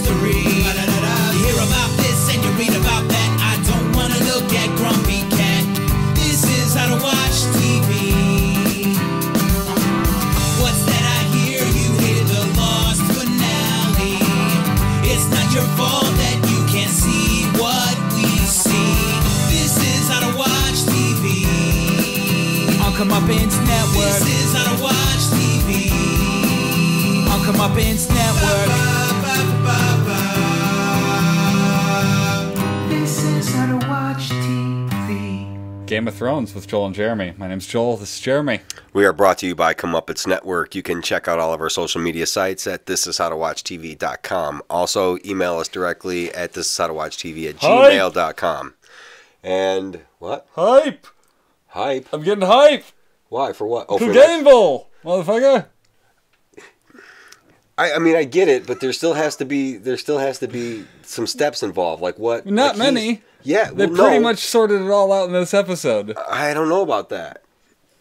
history. You hear about this and you read about that. I don't want to look at Grumpy Cat. This is how to watch TV. What's that I hear? You hated the Lost finale. It's not your fault that you can't see what we see. This is how to watch TV. I'll come up in network. This is how to watch TV. I'll come up in network. This is how to watch TV. Game of Thrones with Joel and Jeremy. My name's Joel, this is Jeremy. We are brought to you by Come Up It's Network. You can check out all of our social media sites at thisishowtowatchtv.com. Also, email us directly at thisishowtowatchtv@gmail.com. And what? Hype! Hype? I'm getting hype! Why? For what? Oh, for Game Bowl, motherfucker! I mean, I get it, but there still has to be some steps involved. Like what? Not like many. Yeah, they pretty much sorted it all out in this episode. I don't know about that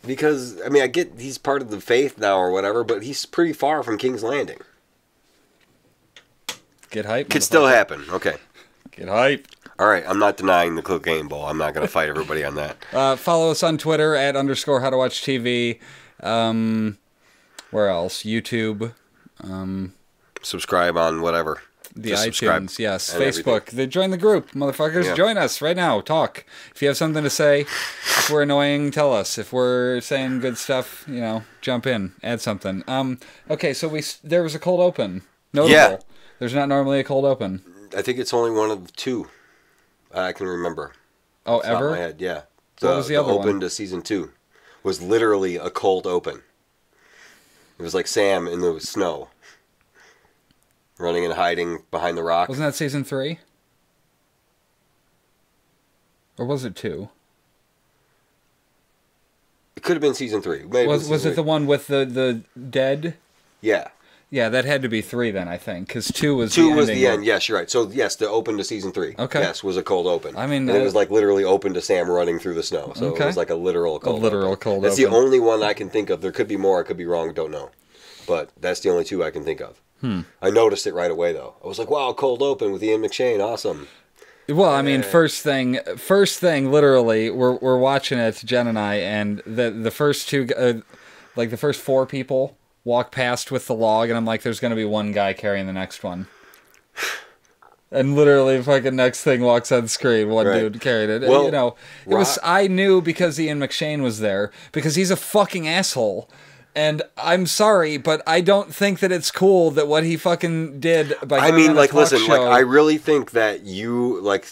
because I mean, I get he's part of the faith now or whatever, but he's pretty far from King's Landing. Get hype. Could still happen. Okay. Get hype. All right, I'm not denying the Clegane Bowl. I'm not going to fight everybody on that. Follow us on Twitter at _howtowatchtv. Where else? YouTube. Subscribe on whatever. The iTunes, yes. Facebook. They join the group, motherfuckers. Yeah. Join us right now. Talk. If you have something to say, if we're annoying, tell us. If we're saying good stuff, you know, jump in, add something. Okay, so there was a cold open. Notable. Yeah. There's not normally a cold open. I think it's only one of the two I can remember. Oh, ever? My head. Yeah. What was the other one? The open to season 2 was literally a cold open. It was like Sam in the snow. Running and hiding behind the rock. Wasn't that season 3? Or was it 2? It could have been season 3. Maybe was it the one with the dead? Yeah. Yeah, that had to be 3 then, I think, because 2 was the ending. 2 was the end, yes, you're right. So, yes, the open to season 3, okay. Yes, was a cold open. I mean, and it was like literally open to Sam running through the snow. So okay. It was like a literal cold open. That's the only one I can think of. There could be more, I could be wrong, don't know. But that's the only 2 I can think of. Hmm. I noticed it right away, though. I was like, wow, cold open with Ian McShane, awesome. Well, I mean, first thing, literally, we're watching it, Jen and I, and the first 2, like the first 4 people walk past with the log, and I'm like, there's going to be one guy carrying the next one. And literally, fucking next thing walks on screen, one dude carried it. Well, and, you know, it was, I knew because Ian McShane was there, because he's a fucking asshole. And I'm sorry, but I don't think that it's cool that what he fucking did by I mean, like, listen, show. Like, I really think that you, like,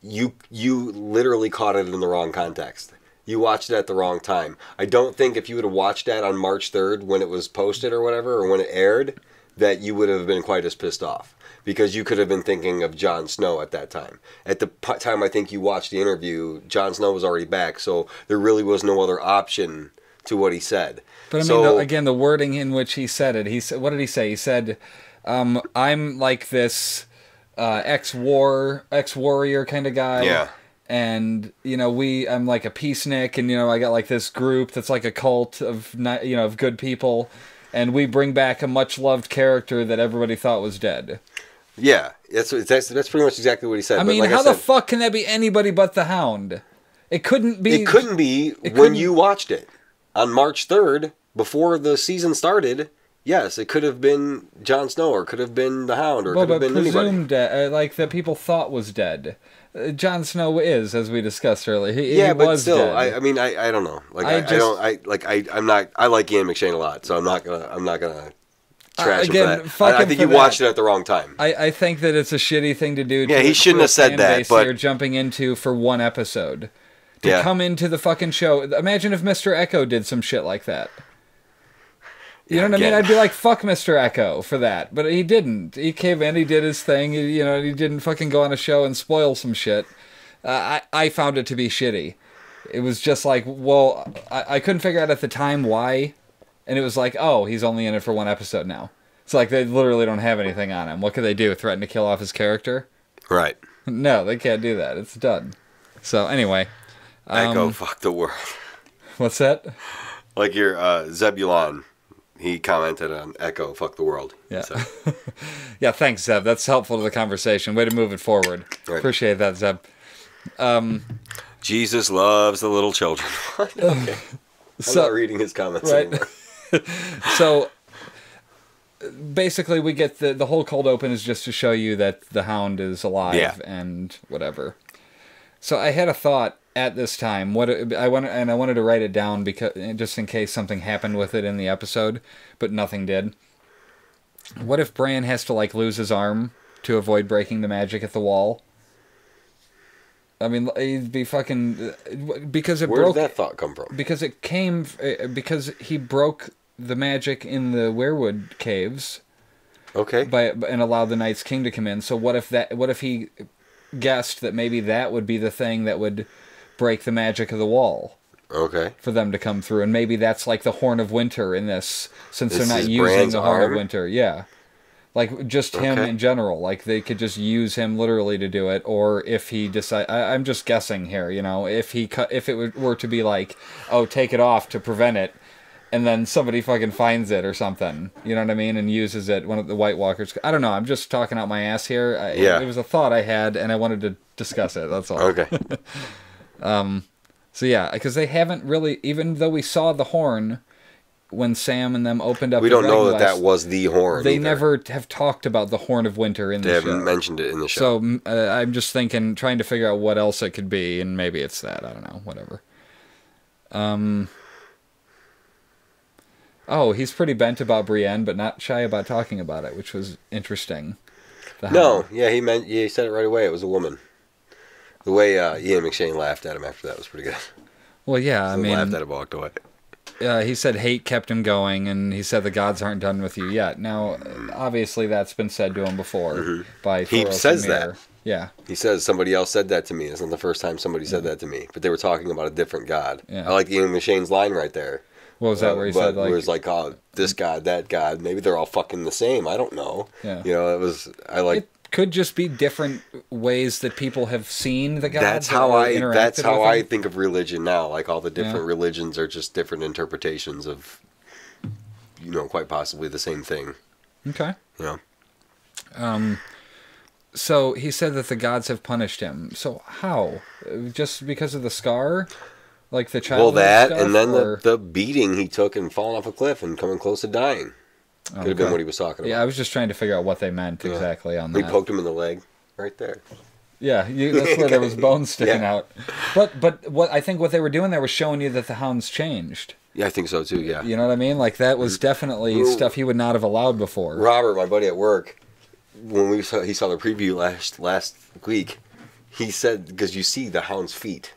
you literally caught it in the wrong context. You watched it at the wrong time. I don't think if you would have watched that on March 3rd when it was posted or whatever, or when it aired, that you would have been quite as pissed off. Because you could have been thinking of Jon Snow at that time. At the time I think you watched the interview, Jon Snow was already back, so there really was no other option to what he said. But I mean, so, again, the wording in which he said it, he said, what did he say? He said, I'm like this ex-warrior kind of guy. Yeah. And, you know, I'm like a peace Nick, and, you know, I got like this group that's like a cult of, you know, of good people. And we bring back a much-loved character that everybody thought was dead. Yeah. That's pretty much exactly what he said. I mean, like how the fuck can that be anybody but the Hound? It couldn't be. It couldn't be when you watched it. On March 3rd, before the season started, yes, it could have been Jon Snow, or could have been the Hound, or could have been anybody. Dead, like that people thought was dead. Jon Snow is, as we discussed earlier. He but was still, dead. I mean, I don't know. Like I don't. I like Ian McShane a lot, so I'm not gonna trash him for that. I think you watched it at the wrong time. I think that it's a shitty thing to do. Yeah, he shouldn't have said that. But you're jumping into for one episode. To come into the fucking show. Imagine if Mr. Echo did some shit like that. You know what I mean? I'd be like, fuck Mr. Echo for that. But he didn't. He came in, he did his thing, you know, he didn't fucking go on a show and spoil some shit. I found it to be shitty. It was just like, well, I couldn't figure out at the time why. And it was like, oh, he's only in it for one episode now. It's like they literally don't have anything on him. What could they do? Threaten to kill off his character? Right. No, they can't do that. It's done. So anyway... Echo fuck the world. What's that? Like your Zebulon. he commented on Echo, fuck the world. Yeah. So. Yeah, thanks, Zeb. That's helpful to the conversation. Way to move it forward. Right. Appreciate that, Zeb. Jesus loves the little children. Okay. I'm not reading his comments anymore. So basically we get the whole cold open is just to show you that the Hound is alive and whatever. So I had a thought at this time. I wanted to write it down because just in case something happened with it in the episode, but nothing did. What if Bran has to like lose his arm to avoid breaking the magic at the wall? I mean, he'd be fucking because it broke. Where did that thought come from? Because it came because he broke the magic in the Weirwood caves. Okay. And allowed the Night's King to come in. So what if that? What if he guessed that maybe that would be the thing that would break the magic of the wall? Okay. For them to come through, and maybe that's like the Horn of Winter in this, since they're not using the Horn of Winter. Yeah. Like, just him in general. Like, they could just use him literally to do it, or if he decide... I'm just guessing here, you know? If it were to be like, oh, take it off to prevent it, and then somebody fucking finds it or something, you know what I mean? And uses it, one of the White Walkers... I don't know, I'm just talking out my ass here. It was a thought I had, and I wanted to discuss it, that's all. Okay. So, yeah, because they haven't really... Even though we saw the horn... When Sam and them opened up, we don't know that that was the horn. They never have talked about the Horn of Winter in the show. They haven't mentioned it in the show. So I'm just thinking, trying to figure out what else it could be, and maybe it's that. I don't know. Whatever. Oh, he's pretty bent about Brienne, but not shy about talking about it, which was interesting. No, yeah, he said it right away. It was a woman. The way Ian McShane laughed at him after that was pretty good. Well, yeah, I mean, laughed at him, walked away. He said hate kept him going, and he said the gods aren't done with you yet. Now, obviously, that's been said to him before. By Thoros says that. Yeah. He says, somebody else said that to me. It's not the first time somebody said that to me, but they were talking about a different god. Yeah. I like Ian McShane's line right there. What was that where he said, like... It was like, oh, this god, that god, maybe they're all fucking the same. I don't know. Yeah. You know, it was... It could just be different ways that people have seen the gods. That's how I think of religion now. Like, all the different religions are just different interpretations of, you know, quite possibly the same thing. Okay. Yeah. So he said that the gods have punished him. So how? Just because of the scar? Like the child? Well, that stuff, and then the beating he took and falling off a cliff and coming close to dying. Could have been what he was talking about. Yeah, I was just trying to figure out what they meant exactly on that. He poked him in the leg, right there. Yeah, that's where there was bones sticking out. But I think what they were doing there was showing you that the Hound's changed. Yeah, I think so too, yeah. You know what I mean? Like, that was definitely stuff he would not have allowed before. Robert, my buddy at work, when he saw the preview last week, he said, because you see the Hound's feet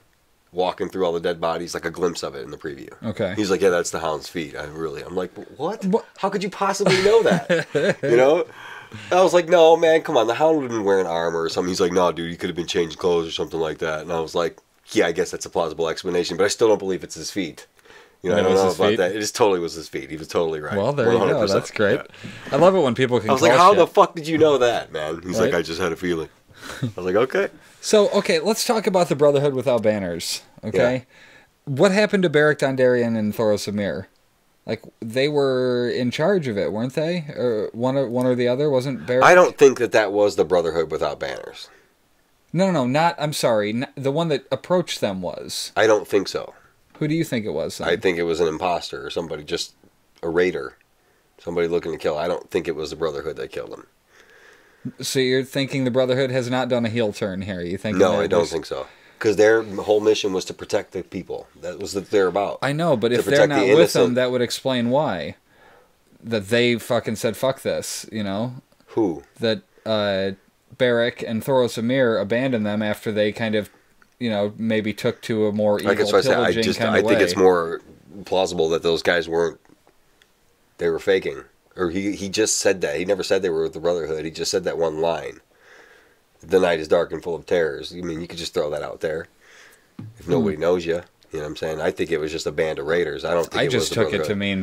walking through all the dead bodies, like a glimpse of it in the preview. Okay. He's like, yeah, that's the Hound's feet. I'm like, what? How could you possibly know that? You know? I was like, no, man, come on. The Hound would have been wearing armor or something. He's like, no, dude, he could have been changing clothes or something like that. And I was like, yeah, I guess that's a plausible explanation, but I still don't believe it's his feet. You know, I don't know about that. It just totally was his feet. He was totally right. Well, there 100%. You go. That's great. Yeah. I love it when people can. I was like, how the fuck did you know that, man? He's like, I just had a feeling. I was like, okay. So, okay, let's talk about the Brotherhood Without Banners, okay? Yeah. What happened to Beric Dondarrion and Thoros of Myr? Like, they were in charge of it, weren't they? Or one or the other? Wasn't Beric... I don't think that was the Brotherhood Without Banners. No, not... I'm sorry. Not, the one that approached them was. I don't think so. Who do you think it was, then? I think it was an imposter or somebody, just a raider. Somebody looking to kill. I don't think it was the Brotherhood that killed him. So you're thinking the Brotherhood has not done a heel turn here? You think? No, I don't think so. Because their whole mission was to protect the people. That was what they're about. I know, but if they're not with them, that would explain why. That they fucking said, fuck this, you know? Who? That Beric and Thoros of Myr abandoned them after they kind of, you know, maybe took to a more evil pillaging kind of way. I think it's more plausible that those guys weren't... They were faking. Or he just said that. He never said they were with the Brotherhood. He just said that one line. The night is dark and full of terrors. I mean, you could just throw that out there. If nobody knows you. You know what I'm saying? I think it was just a band of raiders. I don't think it was the Brotherhood. I just took it to mean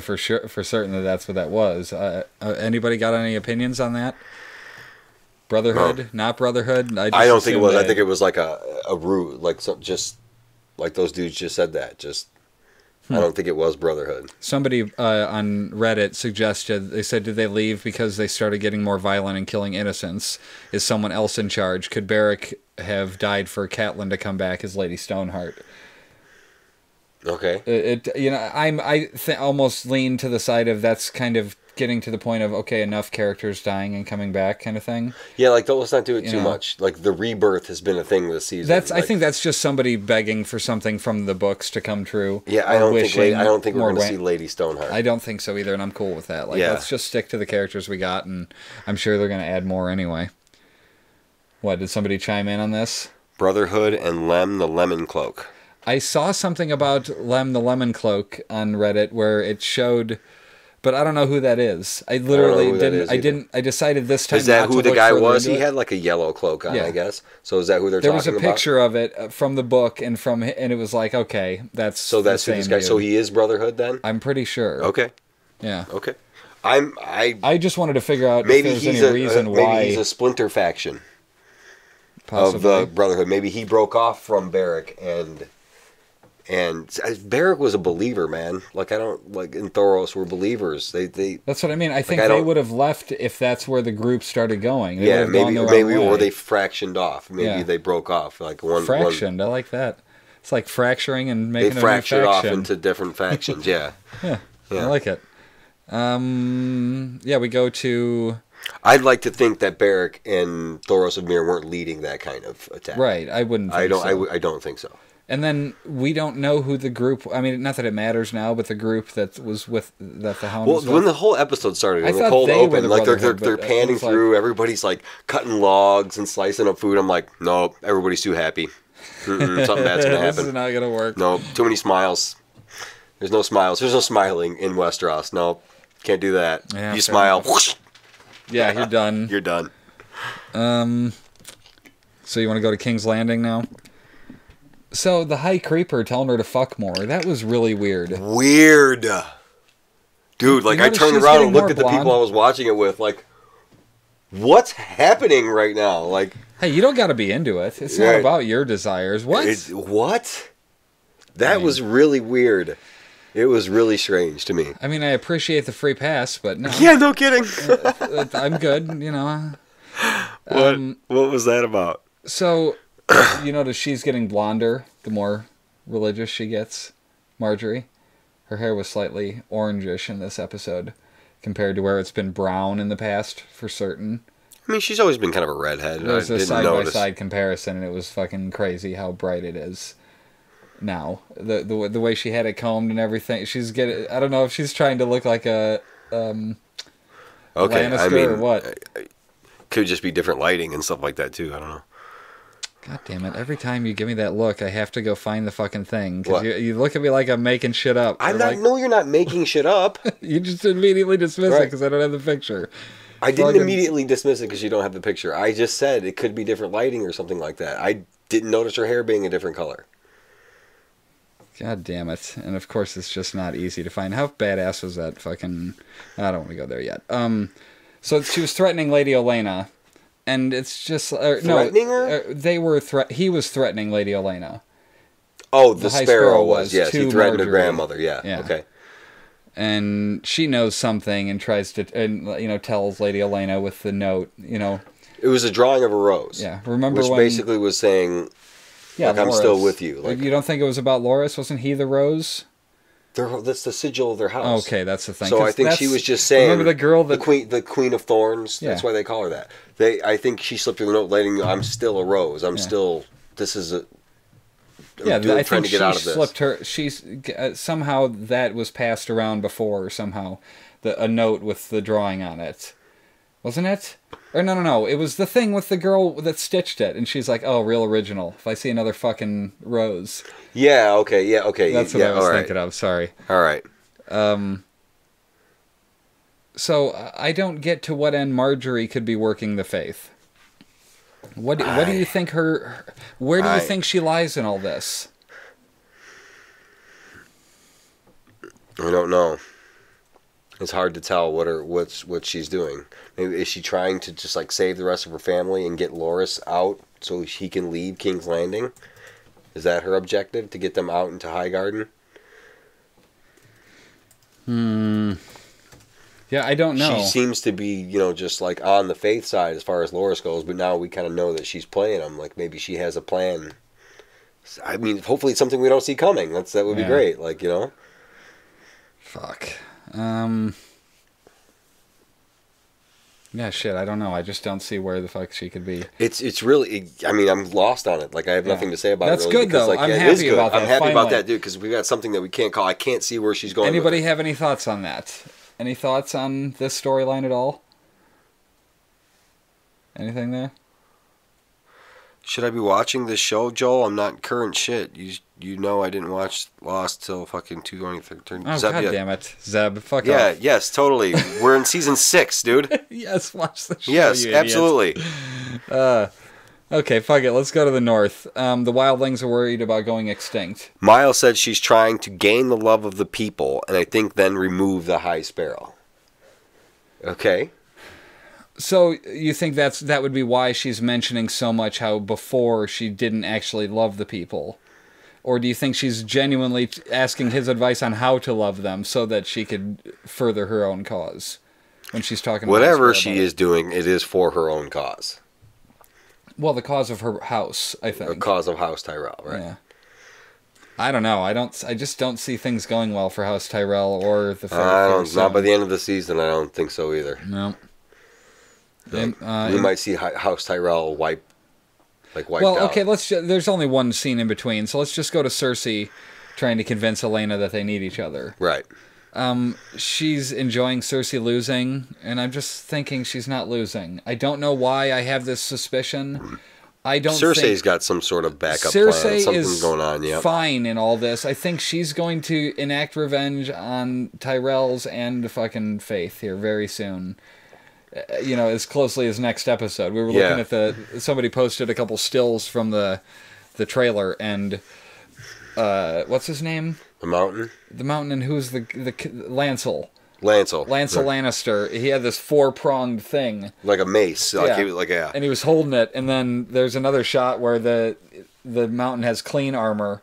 for certain that that's what that was. Anybody got any opinions on that? Brotherhood? No. Not Brotherhood? I don't think it was. I think it was like a ruse. Like those dudes just said that. Just... I don't think it was Brotherhood. Somebody on Reddit suggested, they said, did they leave because they started getting more violent and killing innocents? Is someone else in charge? Could Beric have died for Catelyn to come back as Lady Stoneheart? Okay. You know, I almost lean to the side of that's kind of getting to the point of, okay, enough characters dying and coming back kind of thing. Yeah, like, let's not do it too much. Like, the rebirth has been a thing this season. That's, like, I think that's just somebody begging for something from the books to come true. Yeah, I don't think we're going to see Lady Stoneheart. I don't think so either, and I'm cool with that. Like, let's just stick to the characters we got, and I'm sure they're going to add more anyway. What, did somebody chime in on this? Brotherhood and Lem the Lemon Cloak. I saw something about Lem the Lemon Cloak on Reddit where it showed... But I don't know who that is. I literally didn't. I decided this time. Is that who the guy was? He had like a yellow cloak on, I guess. So is that who they're talking about? There was a picture of it from the book, and it was like, okay, that's so that's who this guy. So he is Brotherhood then. I'm pretty sure. Okay. Yeah. Okay. I just wanted to figure out maybe if there's any reason why. Maybe he's a splinter faction of the Brotherhood. Maybe he broke off from Beric and. And Beric was a believer, man. Like, I don't... Like, in Thoros were believers. They That's what I mean. I think they would have left if that's where the group started going. They maybe or they fractioned off. Maybe they broke off. Like one... Fractioned. I like that. It's like fracturing and making a faction. They fractured off into different factions, yeah. I like it. Yeah, we go to... I'd like to think that Beric and Thoros of Myr weren't leading that kind of attack. Right. I wouldn't think so. I don't think so. And then we don't know who the group... I mean, not that it matters now, but the group that was with... That the Hound was with. When the whole episode started, when the cold opened, like, they're panning through. Like, everybody's, like, cutting logs and slicing up food. I'm like, nope, everybody's too happy. Something bad's going to happen. This is not going to work. Nope, too many smiles. There's no smiles. There's no smiling in Westeros. Nope, can't do that. Yeah, you smile. Whoosh. Yeah, you're done. You're done. So you want to go to King's Landing now? So, the High Creeper telling her to fuck more. That was really weird. Weird. Dude, like, I turned around and looked at the people I was watching it with, like, what's happening right now? Like, hey, you don't gotta be into it. It's not about your desires. What? What? That was really weird. It was really strange to me. I mean, I appreciate the free pass, but no. Yeah, no kidding. I'm good, you know. What was that about? So... You notice she's getting blonder the more religious she gets, Marjorie. Her hair was slightly orangish in this episode compared to where it's been brown in the past for certain. I mean, she's always been kind of a redhead. There was a side-by-side comparison, and it was fucking crazy how bright it is now. The way she had it combed and everything. She's getting... I don't know if she's trying to look like a Lannister or what. Could just be different lighting and stuff like that, too. I don't know. God damn it. Every time you give me that look, I have to go find the fucking thing. Because you look at me like I'm making shit up. No, you're not making shit up. You just immediately dismiss it because I don't have the picture. I didn't immediately dismiss it because you don't have the picture. I just said it could be different lighting or something like that. I didn't notice her hair being a different color. God damn it. And of course, it's just not easy to find. How badass was that fucking... I don't want to go there yet. So she was threatening Lady Olenna. And it's just threatening her? They were he was threatening Lady Olenna. Oh, the Sparrow was. Yes, he threatened her grandmother. Yeah. Okay. And she knows something and tries to tells Lady Olenna with the note. You know, it was a drawing of a rose. Yeah, remember which basically was saying, "Yeah, like, I'm still with you." Like, you don't think it was about Loras? Wasn't he the rose? That's the sigil of their house. Okay, that's the thing. So I think she was just saying... Remember the girl that... The Queen of Thorns? Yeah. That's why they call her that. I think she slipped her the note letting, I'm still a rose. I'm still... This is a... I think she slipped her... She's, somehow that was passed around before, somehow. A note with the drawing on it. Wasn't it? Or no. It was the thing with the girl that stitched it. And she's like, oh, real original. If I see another fucking rose. Yeah, okay. That's what I was thinking of. Sorry. All right. So I don't get to what end Marjorie could be working the faith. What do you think where do you think she lies in all this? I don't know. It's hard to tell what she's doing. Maybe, is she trying to just like save the rest of her family and get Loras out so she can leave King's Landing? Is that her objective, to get them out into Highgarden? Yeah, I don't know. She seems to be, you know, just like on the faith side as far as Loras goes, but now we kind of know that she's playing them. Like maybe she has a plan. I mean, hopefully it's something we don't see coming. That would be great. Like, you know. Fuck. Yeah, shit, I don't know. I just don't see where the fuck she could be. It's really, I mean, I'm lost on it. Like, I have nothing to say about it. That's really good, because, though. Like, I'm happy about that. I'm happy about that, dude, because we've got something that we can't call. I can't see where she's going. Anybody have any thoughts on that? Any thoughts on this storyline at all? Anything there? Should I be watching this show, Joel? I'm not current shit. You know I didn't watch Lost till fucking 2013. Oh, Zeb, God damn it. Zeb, fuck off. Yeah, yes, totally. We're in season 6, dude. Yes, watch the show, yes, you absolutely. Okay, fuck it. Let's go to the north. The wildlings are worried about going extinct. Mile said she's trying to gain the love of the people, and I think then remove the High Sparrow. Okay. So you think that would be why she's mentioning so much how before she didn't actually love the people? Or do you think she's genuinely asking his advice on how to love them so that she could further her own cause? When she's talking about whatever she is doing, it is for her own cause. Well, the cause of her house, I think. The cause of House Tyrell, right? Yeah. I don't know. I just don't see things going well for House Tyrell or the. Not by the end of the season. I don't think so either. No. You might see House Tyrell wiped out. Okay, there's only one scene in between, so let's just go to Cersei trying to convince Elena that they need each other. Right. She's enjoying Cersei losing, and I'm just thinking she's not losing. I don't know why I have this suspicion. Cersei's got some sort of backup plan. Something's going on, yeah. Cersei is fine in all this. I think she's going to enact revenge on Tyrells and fucking Faith here very soon. You know, as closely as next episode. We were looking at somebody posted a couple stills from the trailer, and what's his name? The Mountain. The Mountain, and who's the Lancel? Lancel Lannister. He had this four-pronged thing, like a mace. And he was holding it, and then there's another shot where the Mountain has clean armor,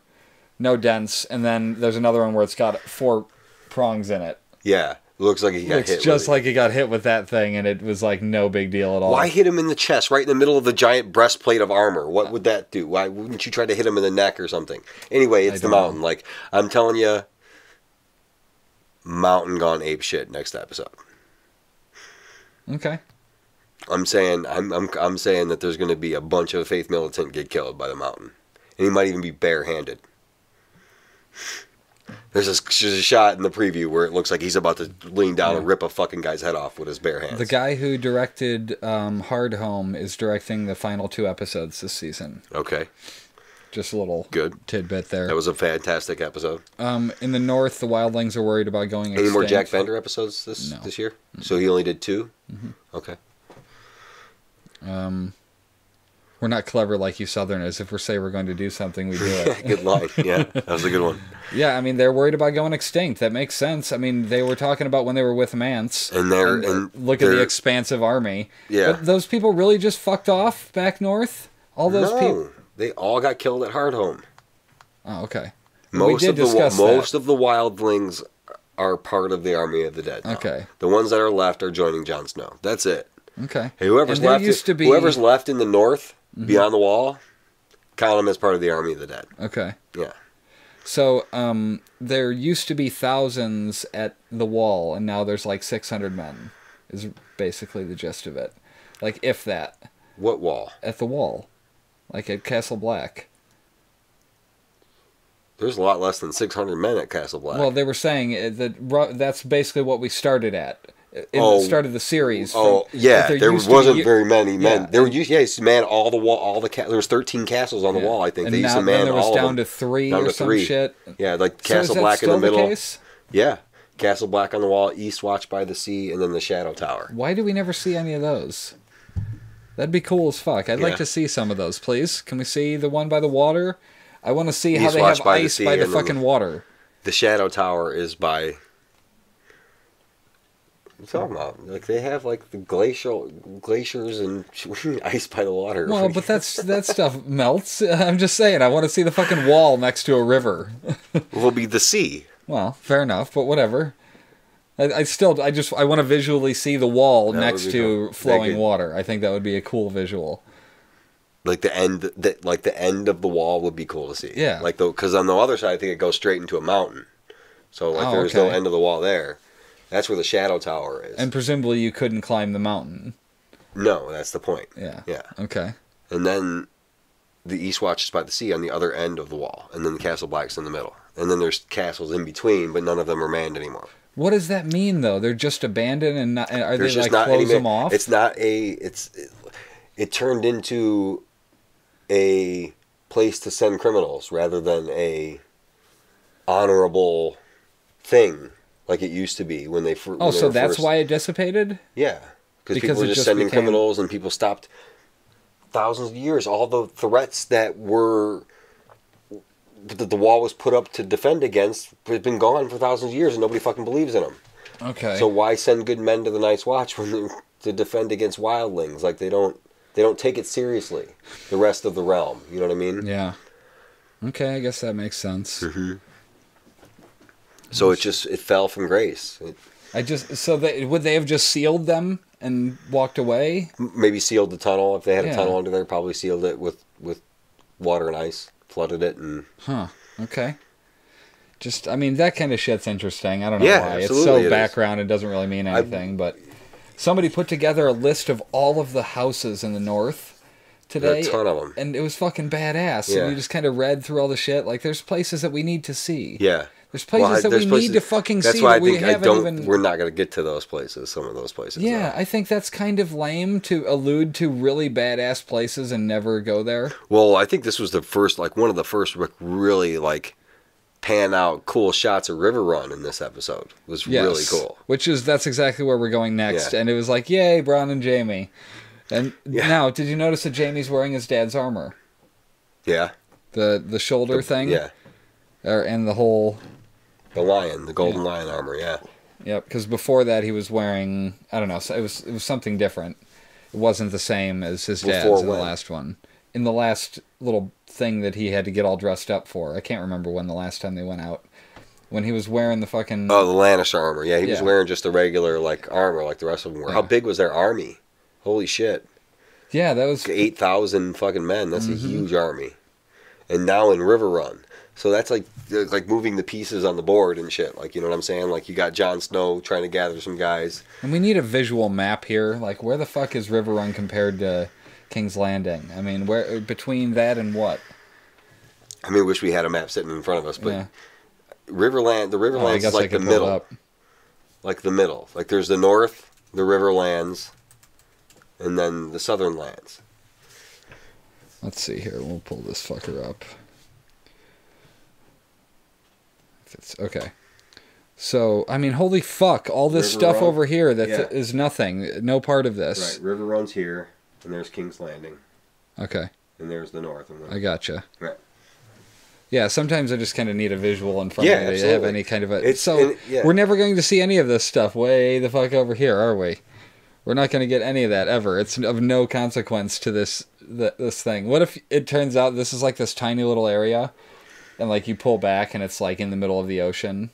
no dents, and then there's another one where it's got four prongs in it. Yeah. Looks like he got hit. Looks just like he got hit with that thing, and it was like no big deal at all. Why hit him in the chest, right in the middle of the giant breastplate of armor? What would that do? Why wouldn't you try to hit him in the neck or something? Anyway, it's the Mountain. Like, I'm telling you, Mountain gone ape shit next episode. Okay. I'm saying that there's going to be a bunch of Faith militant get killed by the Mountain, and he might even be barehanded. There's a shot in the preview where it looks like he's about to lean down and rip a fucking guy's head off with his bare hands. The guy who directed Hard Home is directing the final 2 episodes this season. Okay. Just a little good tidbit there. That was a fantastic episode. In the north, the wildlings are worried about going extinct. Any more Jack Bender episodes this year? Mm-hmm. So he only did 2? Mm-hmm. Okay. We're not clever like you Southerners. If we say we're going to do something, we do it. Good luck. Yeah, that was a good one. Yeah, I mean, they're worried about going extinct. That makes sense. I mean, they were talking about when they were with Mance. And look at the expansive army. Yeah. But those people really just fucked off back north? All those people? They all got killed at Hardhome. Oh, okay. Most of the wildlings are part of the Army of the Dead now. Okay. The ones that are left are joining Jon Snow. That's it. Okay. Hey, whoever's left in the north... Beyond the Wall, count them as part of the Army of the Dead. Okay. Yeah. So there used to be thousands at the Wall, and now there's like 600 men, is basically the gist of it. Like, if that. What Wall? At the Wall. Like at Castle Black. There's a lot less than 600 men at Castle Black. Well, they were saying that's basically what we started at. Started the series. There wasn't very many men. Yeah. There were used to man all the wall, there was 13 castles on the wall. I think and they used to man all of them. There was down to 3 or some shit. Yeah, like Castle Black in the middle. Case? Yeah, Castle Black on the wall, East Watch by the Sea, and then the Shadow Tower. Why do we never see any of those? That'd be cool as fuck. I'd like to see some of those, please. Can we see the one by the water? I want to see how they have ice by the fucking water. The Shadow Tower is by. I'm talking about like they have like the glaciers and ice by the water. Well, but that stuff melts. I'm just saying, I want to see the fucking wall next to a river. Will be the sea. Well, fair enough, but whatever. I want to visually see the wall next to flowing water. I think that would be a cool visual. Like the end of the wall would be cool to see. Yeah. Like because on the other side, I think it goes straight into a mountain. So like there's no end of the wall there. That's where the Shadow Tower is. And presumably you couldn't climb the mountain. No, that's the point. Yeah. Yeah. Okay. And then the East Watch is by the sea on the other end of the wall, and then the Castle Black's in the middle, and then there's castles in between, but none of them are manned anymore. What does that mean, though? They're just abandoned, and not, are they like close them off? It's not a. It turned into a place to send criminals rather than a honorable thing like it used to be when they. Oh, so that's why it dissipated. Yeah, because people were just sending criminals, and people stopped. Thousands of years, all the threats that were that the wall was put up to defend against has been gone for thousands of years, and nobody fucking believes in them. Okay. So why send good men to the Night's Watch to defend against wildlings? Like they don't take it seriously. The rest of the realm, you know what I mean? Yeah. Okay, I guess that makes sense. Mm-hmm. So it fell from grace. Would they have just sealed them? And walked away? Maybe sealed the tunnel. If they had a tunnel under there, probably sealed it with water and ice. Flooded it and... Huh. Okay. Just, I mean, that kind of shit's interesting. I don't know why. It's so background, it doesn't really mean anything, but... Somebody put together a list of all of the houses in the north today. A ton of them. And it was fucking badass. Yeah. And you just kind of read through all the shit. Like, there's places that we need to see. Yeah. There's places that we need to fucking see. That's why we're not going to get to those places, some of those places. Yeah, I think that's kind of lame to allude to really badass places and never go there. Well, I think this was the first, like, one of the first really, like, pan out cool shots of Riverrun in this episode. It was really cool. That's exactly where we're going next. Yeah. And it was like, yay, Bran and Jaime. And now, did you notice that Jaime's wearing his dad's armor? Yeah. The shoulder thing? Yeah. And the whole... The lion, the golden lion armor, yeah. Yep, because before that he was wearing, I don't know, it was something different. It wasn't the same as his dad's in the last one. In the last little thing that he had to get all dressed up for. I can't remember when the last time they went out. When he was wearing the fucking... Oh, the Lannister armor, yeah. He was wearing just the regular, like, armor like the rest of them were. Yeah. How big was their army? Holy shit. Yeah, that was... 8,000 fucking men. That's a huge army. And now in Riverrun... So that's like moving the pieces on the board and shit. Like, you know what I'm saying? Like, you got Jon Snow trying to gather some guys. And we need a visual map here. Like, where the fuck is Riverrun compared to King's Landing? I mean, where between that and what? I mean, I wish we had a map sitting in front of us, but Riverlands is like the middle. Like the middle. Like, there's the north, the Riverlands, and then the southern lands. Let's see here. We'll pull this fucker up. Okay, so I mean, holy fuck! All this stuff over here that is nothing, no part of this. Right, Riverrun's here, and there's King's Landing. Okay. And there's the north. And I gotcha. Right. Yeah, sometimes I just kind of need a visual in front of me to have any kind of a. We're never going to see any of this stuff way the fuck over here, are we? We're not going to get any of that ever. It's of no consequence to this thing. What if it turns out this is like this tiny little area? And, like, you pull back, and it's, like, in the middle of the ocean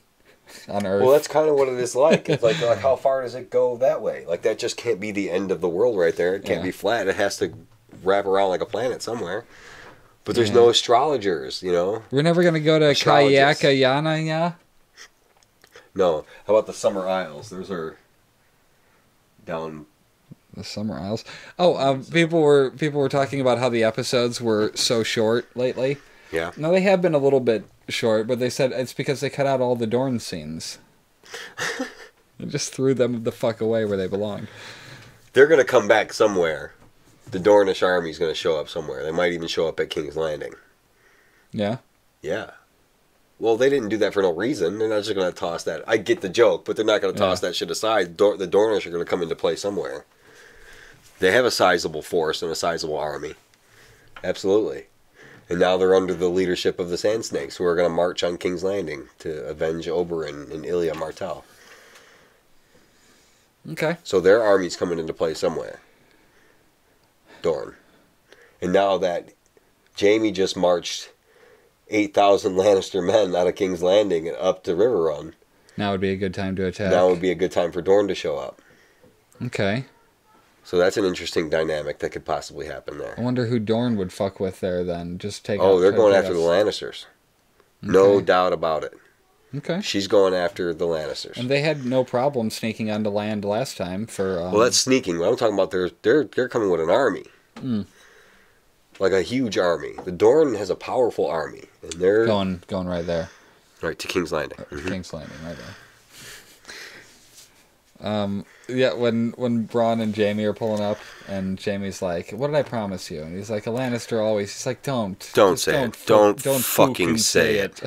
on Earth. Well, that's kind of what it is like. It's like, how far does it go that way? Like, that just can't be the end of the world right there. It can't be flat. It has to wrap around like a planet somewhere. But there's no astrologers, you know? We're never going to go to Kayakayana? No. How about the Summer Isles? Those are down... The Summer Isles? Oh, people were talking about how the episodes were so short lately. Yeah. No, they have been a little bit short, but they said it's because they cut out all the Dorne scenes. They just threw them the fuck away where they belong. They're going to come back somewhere. The Dornish army's going to show up somewhere. They might even show up at King's Landing. Yeah? Yeah. Well, they didn't do that for no reason. They're not just going to toss that. I get the joke, but they're not going to toss that shit aside. The Dornish are going to come into play somewhere. They have a sizable force and a sizable army. Absolutely. And now they're under the leadership of the Sand Snakes, who are going to march on King's Landing to avenge Oberyn and Ilya Martell. Okay. So their army's coming into play somewhere. Dorne. And now that Jaime just marched 8,000 Lannister men out of King's Landing and up to Riverrun, Now would be a good time to attack. Now would be a good time for Dorne to show up. Okay. So that's an interesting dynamic that could possibly happen there. I wonder who Dorne would fuck with there then. Just take. Oh, they're going after the Lannisters. Okay. No doubt about it. Okay. She's going after the Lannisters. And they had no problem sneaking onto land last time for. Well, that's sneaking. What I'm talking about, they're coming with an army. Mm. Like a huge army. The Dorne has a powerful army, and they're going right there. Right to King's Landing. King's Landing, right there. Yeah, when Bronn and Jaime are pulling up, and Jaime's like, "What did I promise you?" And he's like, "A Lannister always." He's like, "Don't say it. Don't fucking say it."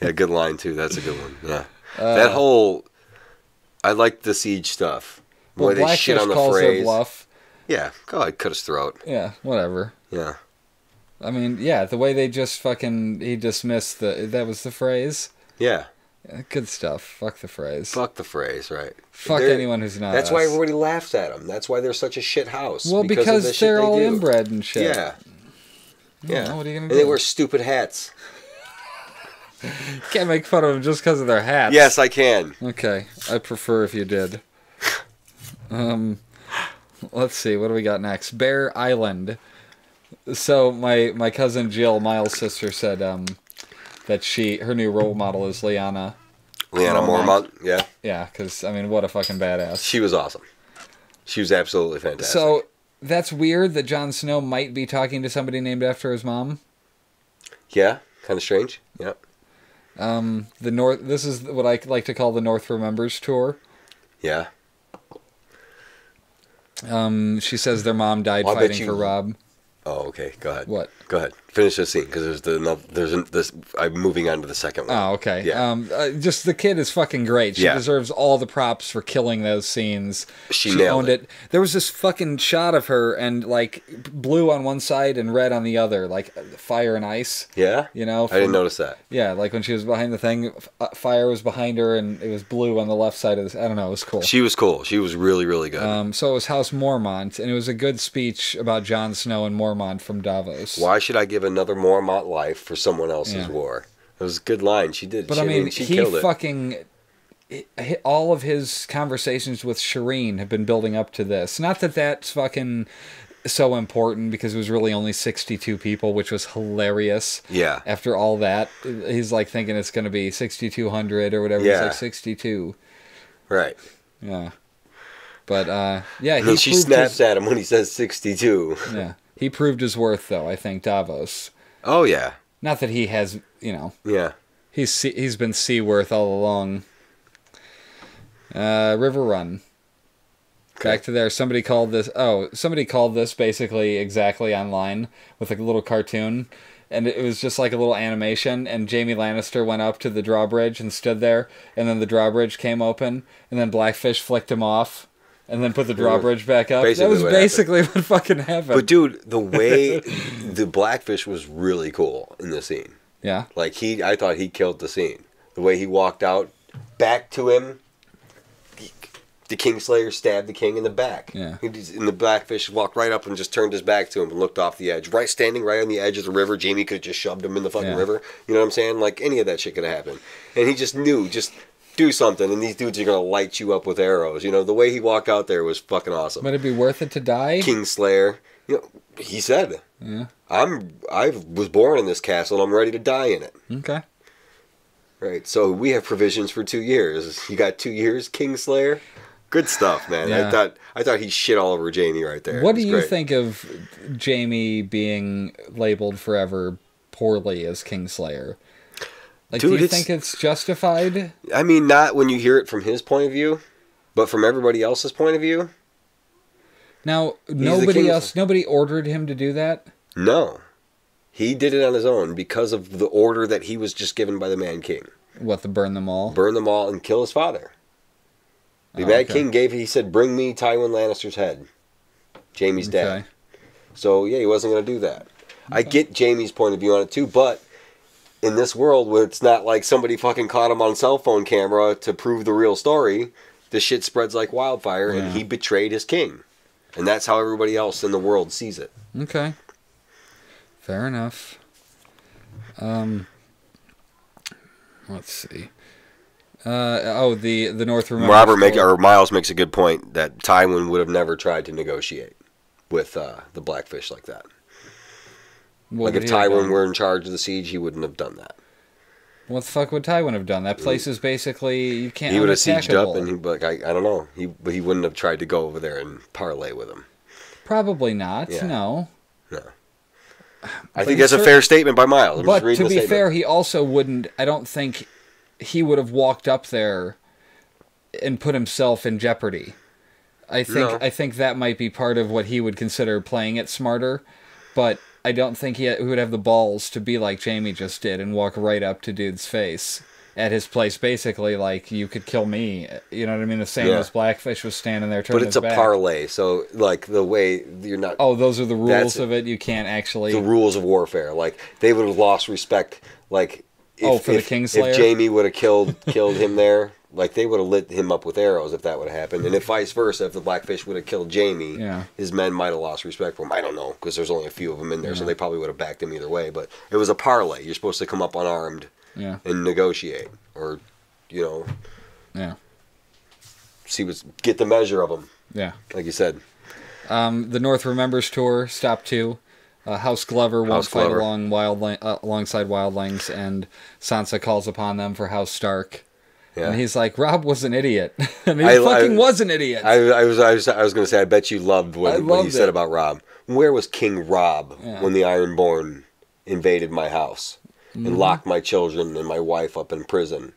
Yeah, good line too. That's a good one. Yeah, that whole I like the siege stuff. Boy, they shit on the phrase. Bluff. Yeah, go ahead, cut his throat. Yeah, whatever. Yeah. I mean, yeah, the way they just fucking, he dismissed the, that was the phrase? Yeah. Good stuff. Fuck the phrase. Fuck the phrase, right. Fuck anyone who's not That's us. Why everybody laughs at them. That's why they're such a shit house. Well, because they're all inbred and shit. Yeah. Yeah. What are you gonna do? They wear stupid hats. Can't make fun of them just because of their hats. Yes, I can. Okay. I prefer if you did. Let's see. What do we got next? Bear Island. So my cousin Jill, Miles' sister, said that her new role model is Lyanna. Lyanna Mormont, yeah. Yeah, because, I mean, what a fucking badass. She was awesome. She was absolutely fantastic. So that's weird that Jon Snow might be talking to somebody named after his mom. Yeah, kind of strange. Yeah. The North. This is what I like to call the North Remembers tour. Yeah. She says their mom died fighting for Robb. Oh, okay. Go ahead. What? Go ahead. Finish this scene because there's this. I'm moving on to the second one. Oh, okay. Yeah. Just the kid is fucking great. She deserves all the props for killing those scenes. She nailed it. There was this fucking shot of her and like blue on one side and red on the other, like fire and ice. Yeah. You know. I didn't notice that. Yeah, like when she was behind the thing, fire was behind her and it was blue on the left side of this. I don't know. It was cool. She was cool. She was really, really good. So it was House Mormont, and it was a good speech about Jon Snow and Mormont. From Davos. Why should I give another Mormont life for someone else's war? It was a good line. She did. But I mean, she killed it. All of his conversations with Shireen have been building up to this. Not that that's fucking so important because it was really only 62 people, which was hilarious. Yeah. After all that, he's like thinking it's going to be 6,200 or whatever. Yeah. It's like 62. Right. Yeah. But yeah. And she snaps at him when he says 62. Yeah. He proved his worth, though, I think, Davos. Oh, yeah. Not that he has, you know. Yeah. He's been Seaworth all along. Riverrun. Okay. Back to there. Somebody called this... Oh, somebody called this basically exactly online with a little cartoon. And it was just like a little animation. And Jaime Lannister went up to the drawbridge and stood there. And then the drawbridge came open. And then Blackfish flicked him off. And then put the drawbridge back up. That was basically what fucking happened. But dude, the way the Blackfish was really cool in the scene. Yeah. Like I thought he killed the scene. The way he walked out, back to him, the Kingslayer stabbed the king in the back. Yeah. And the Blackfish walked right up and just turned his back to him and looked off the edge. Right, standing right on the edge of the river. Jaime could have just shoved him in the fucking river. You know what I'm saying? Like any of that shit could have happened. And he just knew, just... do something, and these dudes are going to light you up with arrows. You know, the way he walked out there was fucking awesome. Would it be worth it to die? Kingslayer. You know, he said, yeah. I was born in this castle, and I'm ready to die in it. Okay. Right, so we have provisions for 2 years. You got 2 years, Kingslayer? Good stuff, man. Yeah. I thought he shit all over Jaime right there. What do you think of Jaime being labeled forever poorly as Kingslayer? Like, dude, do you think it's justified? I mean, not when you hear it from his point of view, but from everybody else's point of view. Now, nobody ordered him to do that? No. He did it on his own because of the order that he was just given by the Man King. What, to burn them all? Burn them all and kill his father. The Man King he said, bring me Tywin Lannister's head. Jaime's dad. So, yeah, he wasn't going to do that. Okay. I get Jaime's point of view on it, too, but... in this world where it's not like somebody fucking caught him on cell phone camera to prove the real story, the shit spreads like wildfire, and he betrayed his king. And that's how everybody else in the world sees it. Okay. Fair enough. Let's see. The North remembers. Miles makes a good point that Tywin would have never tried to negotiate with the Blackfish like that. Well, like if Tywin were in charge of the siege, he wouldn't have done that. What the fuck would Tywin have done? That place is basically you can't. He would have sieged up, and I don't know. He wouldn't have tried to go over there and parlay with him. Probably not. Yeah. No. I think that's a fair statement by Miles. But to be fair, he also wouldn't. I don't think he would have walked up there and put himself in jeopardy. I think that might be part of what he would consider playing it smarter, but I don't think he would have the balls to be like Jaime just did and walk right up to dude's face at his place, basically like, you could kill me. You know what I mean? The same as Blackfish was standing there turning his back. But it's a parlay, so like the way you're not... Oh, those are the rules of it? You can't actually... The rules of warfare. Like, they would have lost respect, like... If the Kingslayer? If Jaime would have killed him there, like, they would have lit him up with arrows if that would have happened. And if vice versa, if the Blackfish would have killed Jaime, his men might have lost respect for him. I don't know, because there's only a few of them in there, so they probably would have backed him either way. But it was a parlay. You're supposed to come up unarmed and negotiate. Or, get the measure of them. Yeah. Like you said. The North Remembers Tour, stop 2. House Glover won't fight alongside Wildlings, and Sansa calls upon them for House Stark. Yeah. And he's like, Rob was an idiot. I mean, he was an idiot. I was going to say, I bet you loved what he said about Rob. Where was King Rob when the Ironborn invaded my house and locked my children and my wife up in prison?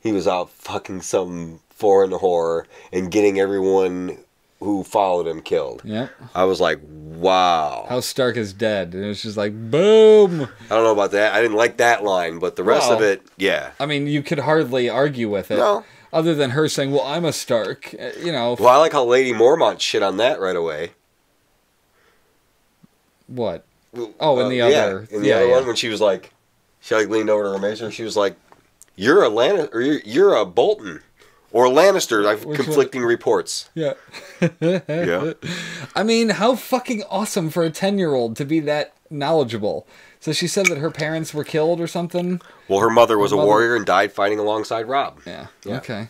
He was out fucking some foreign whore and getting everyone who followed him killed. Yeah. I was like, wow. House Stark is dead. And it's just like, boom. I don't know about that. I didn't like that line, but the rest of it, yeah. I mean, you could hardly argue with it. No. Other than her saying, well, I'm a Stark. Well, I like how Lady Mormont shit on that right away. What? Oh, in the other one when she was like, she leaned over to her mason and she was like, you're a Lannister, or you're a Bolton. Or Lannister, conflicting reports. Yeah. Yeah. I mean, how fucking awesome for a 10-year-old to be that knowledgeable. So she said that her parents were killed or something? Well, her mother was a warrior and died fighting alongside Rob. Yeah. Okay.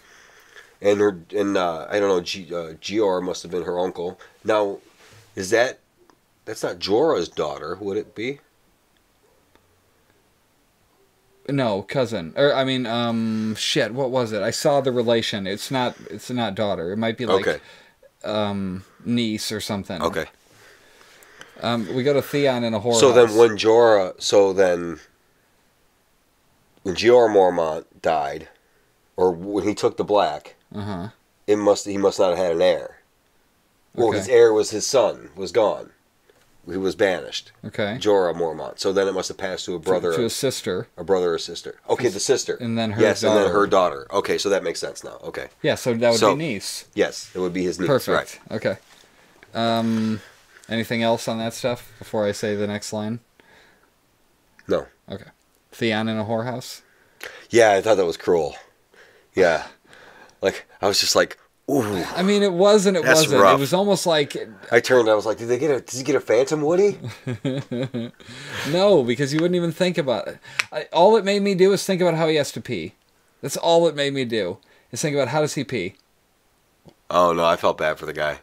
And Gior must have been her uncle. Now, that's not Jorah's daughter, would it be? No, cousin. Or I mean, shit. What was it? I saw the relation. It's not daughter. It might be like, niece or something. Okay. We go to Theon in a horror. So then, when Jorah Mormont died, or when he took the Black, he must not have had an heir. Well, his heir was his son. Was gone. He was banished. Okay. Jorah Mormont. So then it must have passed to a brother. To a sister. A brother or sister. Okay, the sister. And then her daughter. And then her daughter. Okay, so that makes sense now. Okay. Yeah, so that would be niece. Yes, it would be his niece. Perfect. Right. Okay. Anything else on that stuff before I say the next line? No. Okay. Theon in a whorehouse? Yeah, I thought that was cruel. Yeah. Like, I was just like... Ooh, I mean, it was and it wasn't. Rough. It was almost like... I turned, I was like, did he get a phantom Woody? No, because you wouldn't even think about it. All it made me do is think about how he has to pee. That's all it made me do, is think about how does he pee. Oh, no, I felt bad for the guy.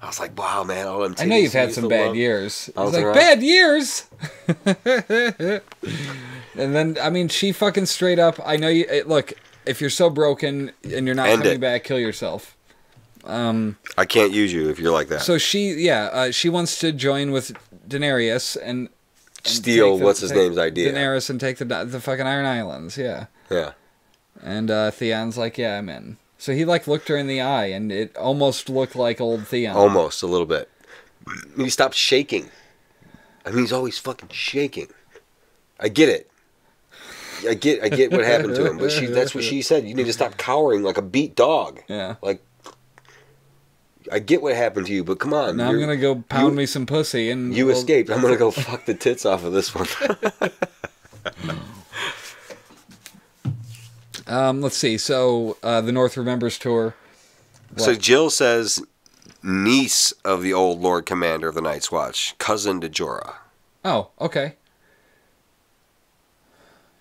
I was like, wow, man. OMT, I know you've had some bad years. I was like, bad years? And then, I mean, she fucking straight up, I know you... Look... If you're so broken and you're not coming back, kill yourself. I can't use you if you're like that. So she wants to join with Daenerys and steal what's-his-name's idea. Daenerys and take the fucking Iron Islands, yeah. Yeah. And Theon's like, yeah, I'm in. So he looked her in the eye, and it almost looked like old Theon. Almost, a little bit. He stopped shaking. I mean, he's always fucking shaking. I get it. I get what happened to him, but that's what she said. You need to stop cowering like a beat dog. Yeah. Like, I get what happened to you, but come on. Now I'm going to go pound me some pussy. And you escaped. I'm going to go fuck the tits off of this one. Let's see. So, the North Remembers Tour. What? So Jill says, niece of the old Lord Commander of the Night's Watch, cousin to Jorah. Oh, okay.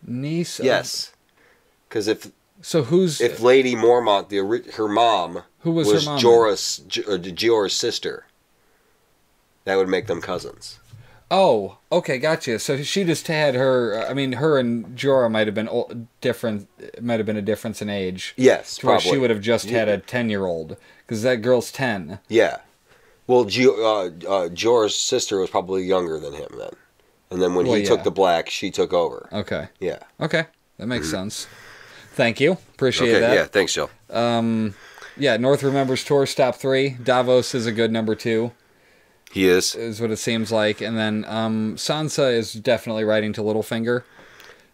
Niece. Yes, because if So who's... If Lady Mormont, her mom... Who was her mom? Jorah's sister. That would make them cousins. Oh, okay, gotcha. So she just had her... I mean, her and Jorah might have been different. Might have been a difference in age. Yes, probably. Where she would have just had a 10-year-old. Because that girl's 10. Yeah. Well, Jorah's sister was probably younger than him then. And then when he took the black, she took over. Okay. Yeah. Okay. That makes sense. Thank you. Appreciate that. Yeah, thanks, Joe. Yeah, North Remembers Tour's top 3. Davos is a good number 2. He is. Is what it seems like. And then Sansa is definitely writing to Littlefinger.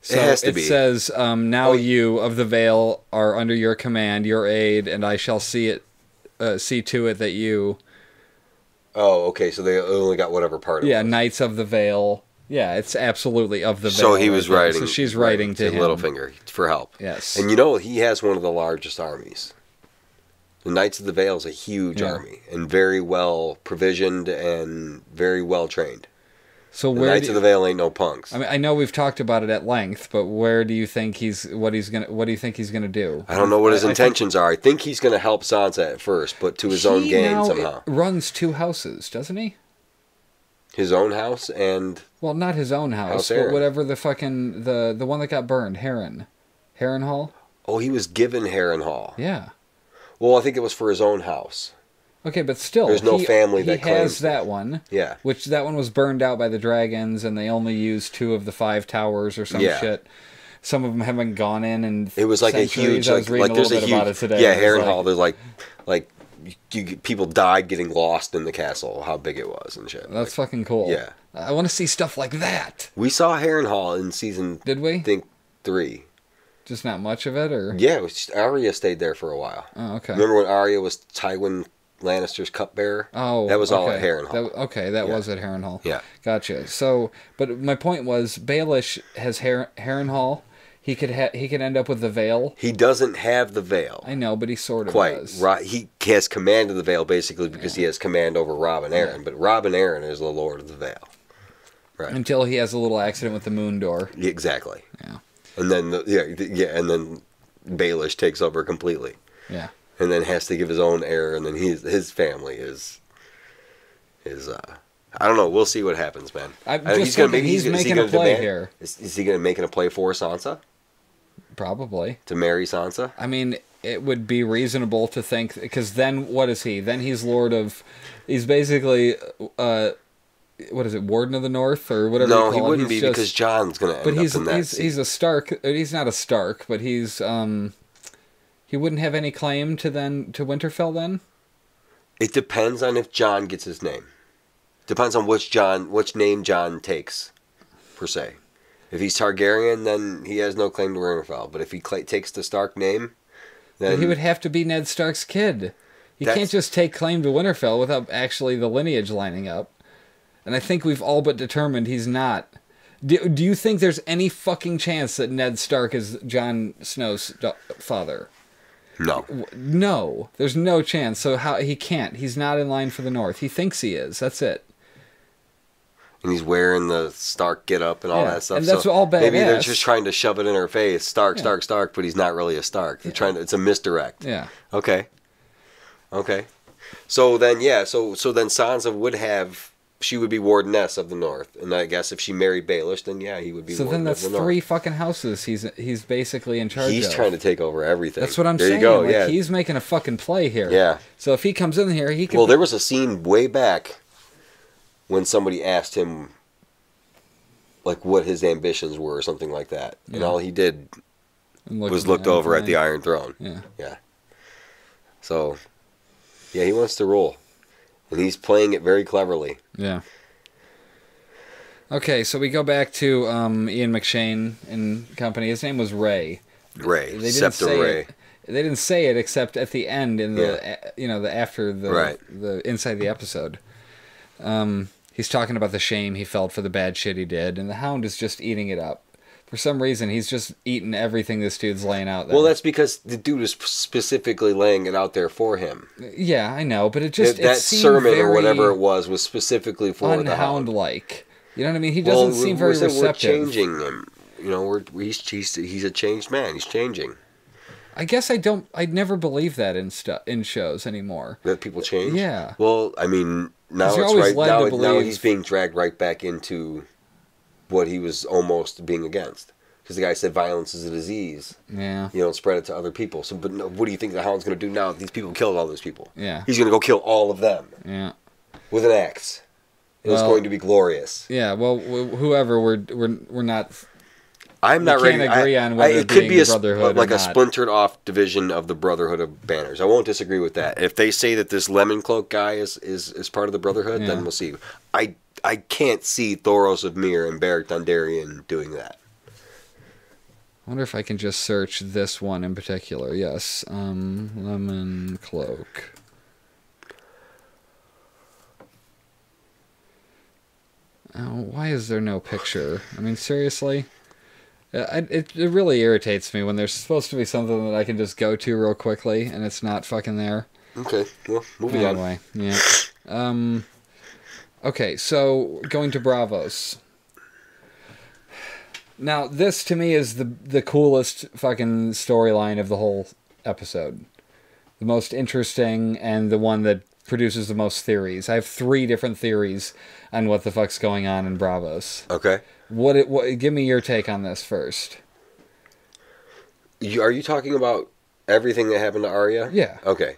So it has to be. It says, now you of the Vale are under your command, your aid, and I shall see to it that you... Oh, okay, so they only got whatever part of it. Yeah, Knights of the Vale. Yeah, it's absolutely of the Vale. So he was writing. So she's writing to him. Littlefinger for help. Yes. And you know, he has one of the largest armies. The Knights of the Vale is a huge army, and very well provisioned and very well trained. So the Knights of the Vale ain't no punks. I mean, I know we've talked about it at length, but where do you think what do you think he's gonna do? I don't know what his intentions are. I think he's gonna help Sansa at first, but to his own gain somehow. He runs 2 houses, doesn't he? His own house and well, not his own house but whatever the fucking the one that got burned, Harrenhal. Oh, he was given Harrenhal. Yeah. Well, I think it was for his own house. Okay, but still, there's no family that claims that one. Yeah, which that one was burned out by the dragons, and they only used 2 of the 5 towers or some shit. Some of them haven't gone in, and it was like a huge. I was reading like there's a huge. About it today, yeah, Harrenhal. There's like people died getting lost in the castle. How big it was and shit. That's fucking cool. Yeah, I want to see stuff like that. We saw Harrenhal in season. Did we? I think 3. Just not much of it, or yeah, it was just, Arya stayed there for a while. Oh, okay. Remember when Arya was Tywin Lannister's cupbearer? Oh, that was all at Harrenhal. That was at Harrenhal. Yeah, gotcha. So, but my point was, Baelish has Harrenhal. He could end up with the Vale. He doesn't have the Vale. I know, but he sort of does. Right. He has command of the Vale basically because he has command over Robin Arryn, but Robin Arryn is the Lord of the Vale. Right. Until he has a little accident with the Moon Door. Exactly. Yeah. And then and then Baelish takes over completely. Yeah. And then has to give his own heir, and then his family is I don't know. We'll see what happens, man. He's making a play here. Is he gonna make a play for Sansa? Probably to marry Sansa. I mean, it would be reasonable to think because then what is he? Then he's He's basically. What is it, Warden of the North or whatever? No, he wouldn't be because Jon's going to end up in that. But he's a Stark. He's not a Stark, but he's he wouldn't have any claim to Winterfell. Then it depends on if Jon gets his name. Depends on which name Jon takes, per se. If he's Targaryen, then he has no claim to Winterfell. But if he takes the Stark name, then but he would have to be Ned Stark's kid. You can't just take claim to Winterfell without actually the lineage lining up. And I think we've all but determined he's not. Do you think there's any fucking chance that Ned Stark is Jon Snow's father? No. No. There's no chance. So how he can't. He's not in line for the North. He thinks he is. That's it. And he's wearing the Stark get-up and all that stuff. And that's all badass. Maybe they're just trying to shove it in her face. Stark, Stark, Stark, but he's not really a Stark. They're trying to, it's a misdirect. Yeah. Okay. Okay. So then, so then Sansa would have... She would be Wardeness of the North, and I guess if she married Baelish, then he would be. So then that's 3 fucking houses. He's basically in charge. He's trying to take over everything. That's what I'm saying. There you go. Like, he's making a fucking play here. Yeah. So if he comes in here, he can. Well, there was a scene way back when somebody asked him, like, what his ambitions were or something like that, and all he did was looked over at the Iron Throne. Yeah. Yeah. So, yeah, he wants to rule. And he's playing it very cleverly. Yeah. Okay, so we go back to Ian McShane and company. His name was Ray. Ray. They didn't say it except at the end in the inside the episode. He's talking about the shame he felt for the bad shit he did, and the Hound is just eating it up. For some reason, he's just eating everything this dude's laying out there. Well, that's because the dude is specifically laying it out there for him. Yeah, I know, but it just... that sermon or whatever it was specifically for the Hound. Like, you know what I mean? He doesn't seem very receptive. We're changing him. You know, he's a changed man. He's changing. I guess I don't. I'd never believe that in shows anymore. That people change. Yeah. Well, I mean, now it's right. Now he's being dragged right back into what he was almost being against, because the guy said violence is a disease. Yeah. You know, spread it to other people. So, but no, what do you think the Hound's going to do now that these people killed all those people? Yeah. He's going to go kill all of them. Yeah. With an axe. It was going to be glorious. Yeah. Well, whoever we're not. I'm not ready. It could be a splintered off division of the Brotherhood of Banners. I won't disagree with that. If they say that this Lemon Cloak guy is part of the Brotherhood, then we'll see. I can't see Thoros of Myr and Beric Dondarrion doing that. I wonder if I can just search this one in particular. Yes, Lemon Cloak. Oh, why is there no picture? I mean, seriously. It really irritates me when there's supposed to be something that I can just go to real quickly and it's not fucking there. Okay, well, moving on. Yeah. Okay, so going to Braavos. Now, this to me is the coolest fucking storyline of the whole episode. The most interesting and the one that produces the most theories. I have 3 different theories on what the fuck's going on in Braavos. Okay. Give me your take on this first. Are you talking about everything that happened to Arya? Yeah. Okay.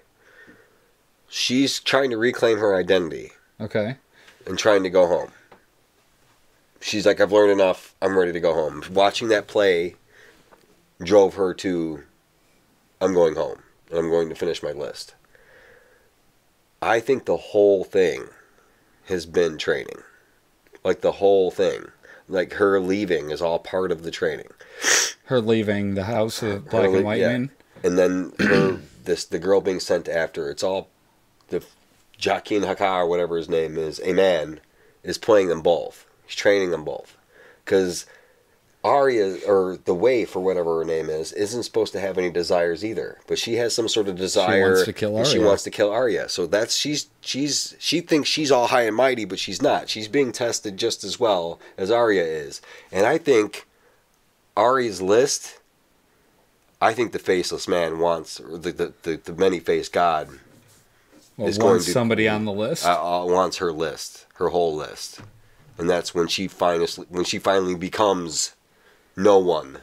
She's trying to reclaim her identity. Okay. And trying to go home. She's like, I've learned enough. I'm ready to go home. Watching that play drove her to, I'm going home. And I'm going to finish my list. I think the whole thing has been training. Like, the whole thing. Like, her leaving is all part of the training. Her leaving the house of black and white men? And then the girl being sent after. It's all... the Jaqen H'ghar, whatever his name is, a man, is playing them both. He's training them both. Because Arya, or the waif, or whatever her name is, isn't supposed to have any desires either. But she has some sort of desire. She wants to kill Arya. She wants to kill Arya. So that's she thinks she's all high and mighty, but she's not. She's being tested just as well as Arya is. And I think Arya's list. I think the faceless man wants the many-faced god. Well, is going to somebody on the list. Wants her list, her whole list, and that's when she finally becomes. No one.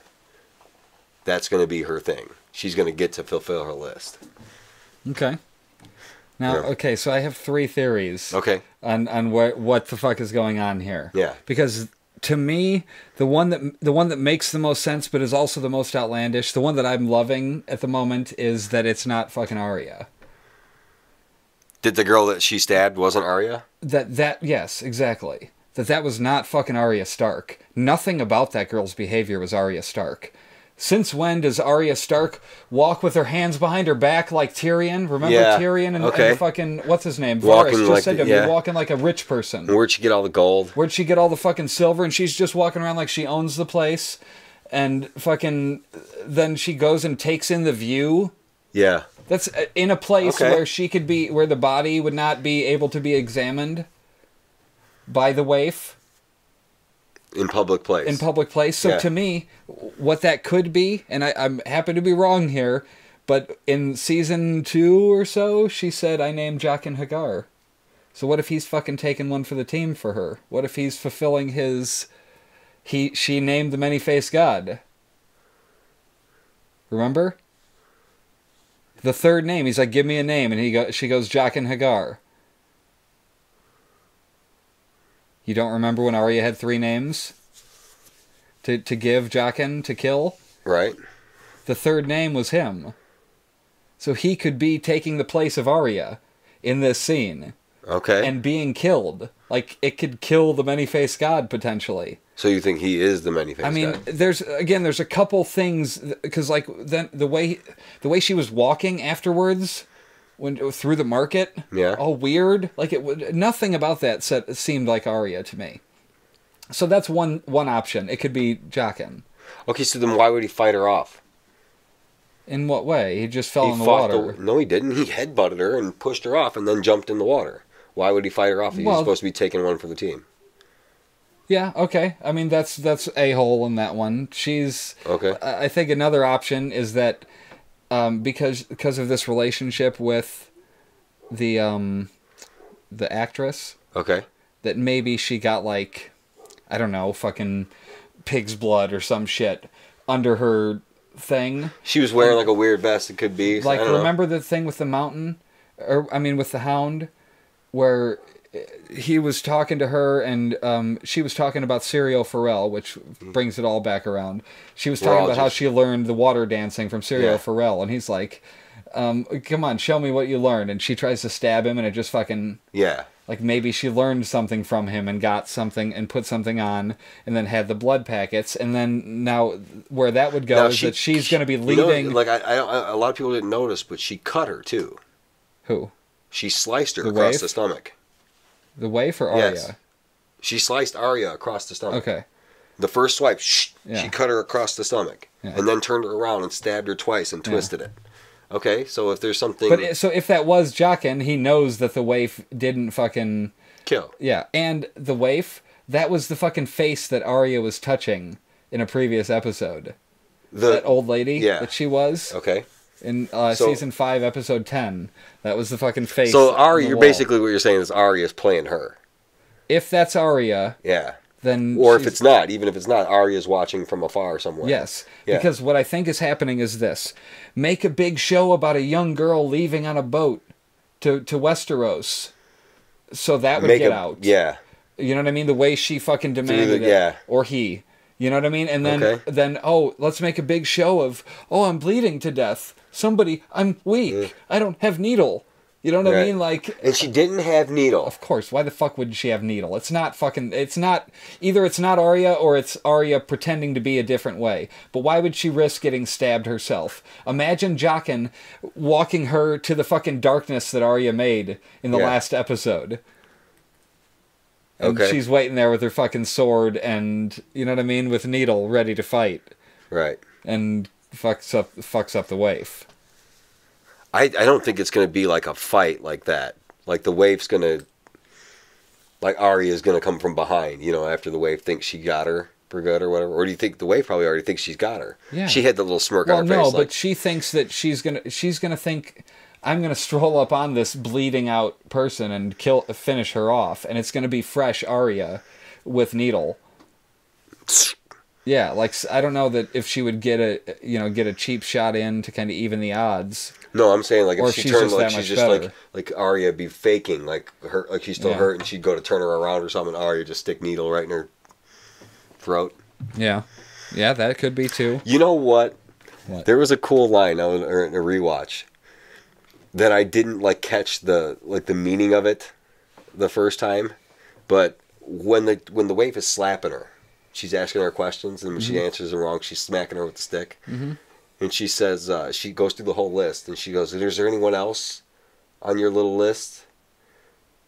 That's going to be her thing. She's going to get to fulfill her list. Okay. Now, okay, so I have 3 theories. Okay. On what the fuck is going on here? Yeah. Because to me, the one that makes the most sense, but is also the most outlandish, the one that I'm loving at the moment, is that it's not fucking Arya. Did the girl that she stabbed wasn't Arya? Yes, exactly. That was not fucking Arya Stark. Nothing about that girl's behavior was Arya Stark. Since when does Arya Stark walk with her hands behind her back like Tyrion? Remember Tyrion and fucking... what's his name? Varys just like said to him, you're walking like a rich person. And where'd she get all the gold? Where'd she get all the fucking silver? And she's just walking around like she owns the place. And fucking... then she goes and takes in the view. Yeah. That's in a place where she could be... where the body would not be able to be examined. By the waif. In public place. In public place. So to me, what that could be, and I'm happy to be wrong here, but in season 2 or so, she said, I named Jaqen H'ghar. So what if he's fucking taking one for the team for her? What if he's fulfilling his... She named the many-faced god. Remember? The 3rd name. He's like, give me a name. And she goes, Jaqen H'ghar. You don't remember when Arya had 3 names to give Jaqen to kill? Right. The 3rd name was him. So he could be taking the place of Arya in this scene. Okay. And being killed. Like, it could kill the many-faced god, potentially. So you think he is the many-faced god? I mean, there's a couple things, because, like, then the way she was walking afterwards... through the market, all weird. Like nothing about that seemed like Arya to me. So that's one option. It could be Jaqen. Okay, so then why would he fight her off? In what way? He just fell in the water. No, he didn't. He headbutted her and pushed her off, and then jumped in the water. Why would he fight her off? He was supposed to be taking one for the team. Yeah. Okay. I mean, that's a hole in that one. She's okay. I think another option is that because of this relationship with the actress. Okay. That maybe she got, like, I don't know, fucking pig's blood or some shit under her thing. She was wearing, like, a weird vest, it could be. Like, remember the thing with the mountain? Or, I mean, with the hound? Where he was talking to her, and she was talking about Syrio Forel, which brings it all back around. She was talking about how she learned the water dancing from Syrio Forel, and he's like, come on, show me what you learned. And she tries to stab him, and it just fucking... Yeah. Like, maybe she learned something from him and got something and put something on and then had the blood packets. And then now where that would go now is that she's going to be leaving. You know, like, I, a lot of people didn't notice, but she cut her, too. Who? She sliced her across the stomach. The waif or Arya? Yes. She sliced Arya across the stomach. Okay. The first swipe, she cut her across the stomach. Yeah. And then turned her around and stabbed her twice and twisted it. Okay, so if there's something... But, so if that was Jaqen, he knows that the waif didn't fucking... Kill. Yeah, and the waif, that was the fucking face that Arya was touching in a previous episode. That old lady that she was. Okay. In Season 5, Episode 10. That was the fucking face. So Arya, basically what you're saying is Arya's playing her. If that's Arya... Yeah. Then or if it's not, even if it's not, Arya's watching from afar somewhere. Yes, because what I think is happening is this. Make a big show about a young girl leaving on a boat to Westeros. So that would get out. Yeah. You know what I mean? The way she fucking demanded it. Yeah. Or he. You know what I mean? And then, oh, let's make a big show of, oh, I'm bleeding to death. Somebody, I'm weak. I don't have needle. You know what I mean? Like, and she didn't have needle. Of course. Why the fuck would she have needle? It's not fucking... It's not... Either it's not Arya or it's Arya pretending to be a different way. But why would she risk getting stabbed herself? Imagine Jaqen walking her to the fucking darkness that Arya made in the last episode. And she's waiting there with her fucking sword and, you know what I mean, with needle ready to fight. Right. And fucks up the waif. I don't think it's going to be like a fight like that. Like the waif's going to... Like Arya's going to come from behind, you know, after the waif thinks she got her for good or whatever. Or do you think the waif probably already thinks she's got her? Yeah. She had the little smirk on her face. No, but she thinks that she's going to think, I'm going to stroll up on this bleeding out person and finish her off. And it's going to be fresh Arya with needle. Yeah, like, I don't know that if she would get a cheap shot in to kind of even the odds. No, I'm saying, like, if she turned, like, she's just, like Arya be faking, like she's still hurt, and she'd go to turn her around or something, and Arya just stick needle right in her throat. Yeah. Yeah, that could be, too. You know what? What? There was a cool line in a rewatch that I didn't, like, catch the meaning of it the first time, but when the waif is slapping her, she's asking her questions, and when she answers them wrong, she's smacking her with the stick. Mm-hmm. And she says, she goes through the whole list, and she goes, is there anyone else on your little list?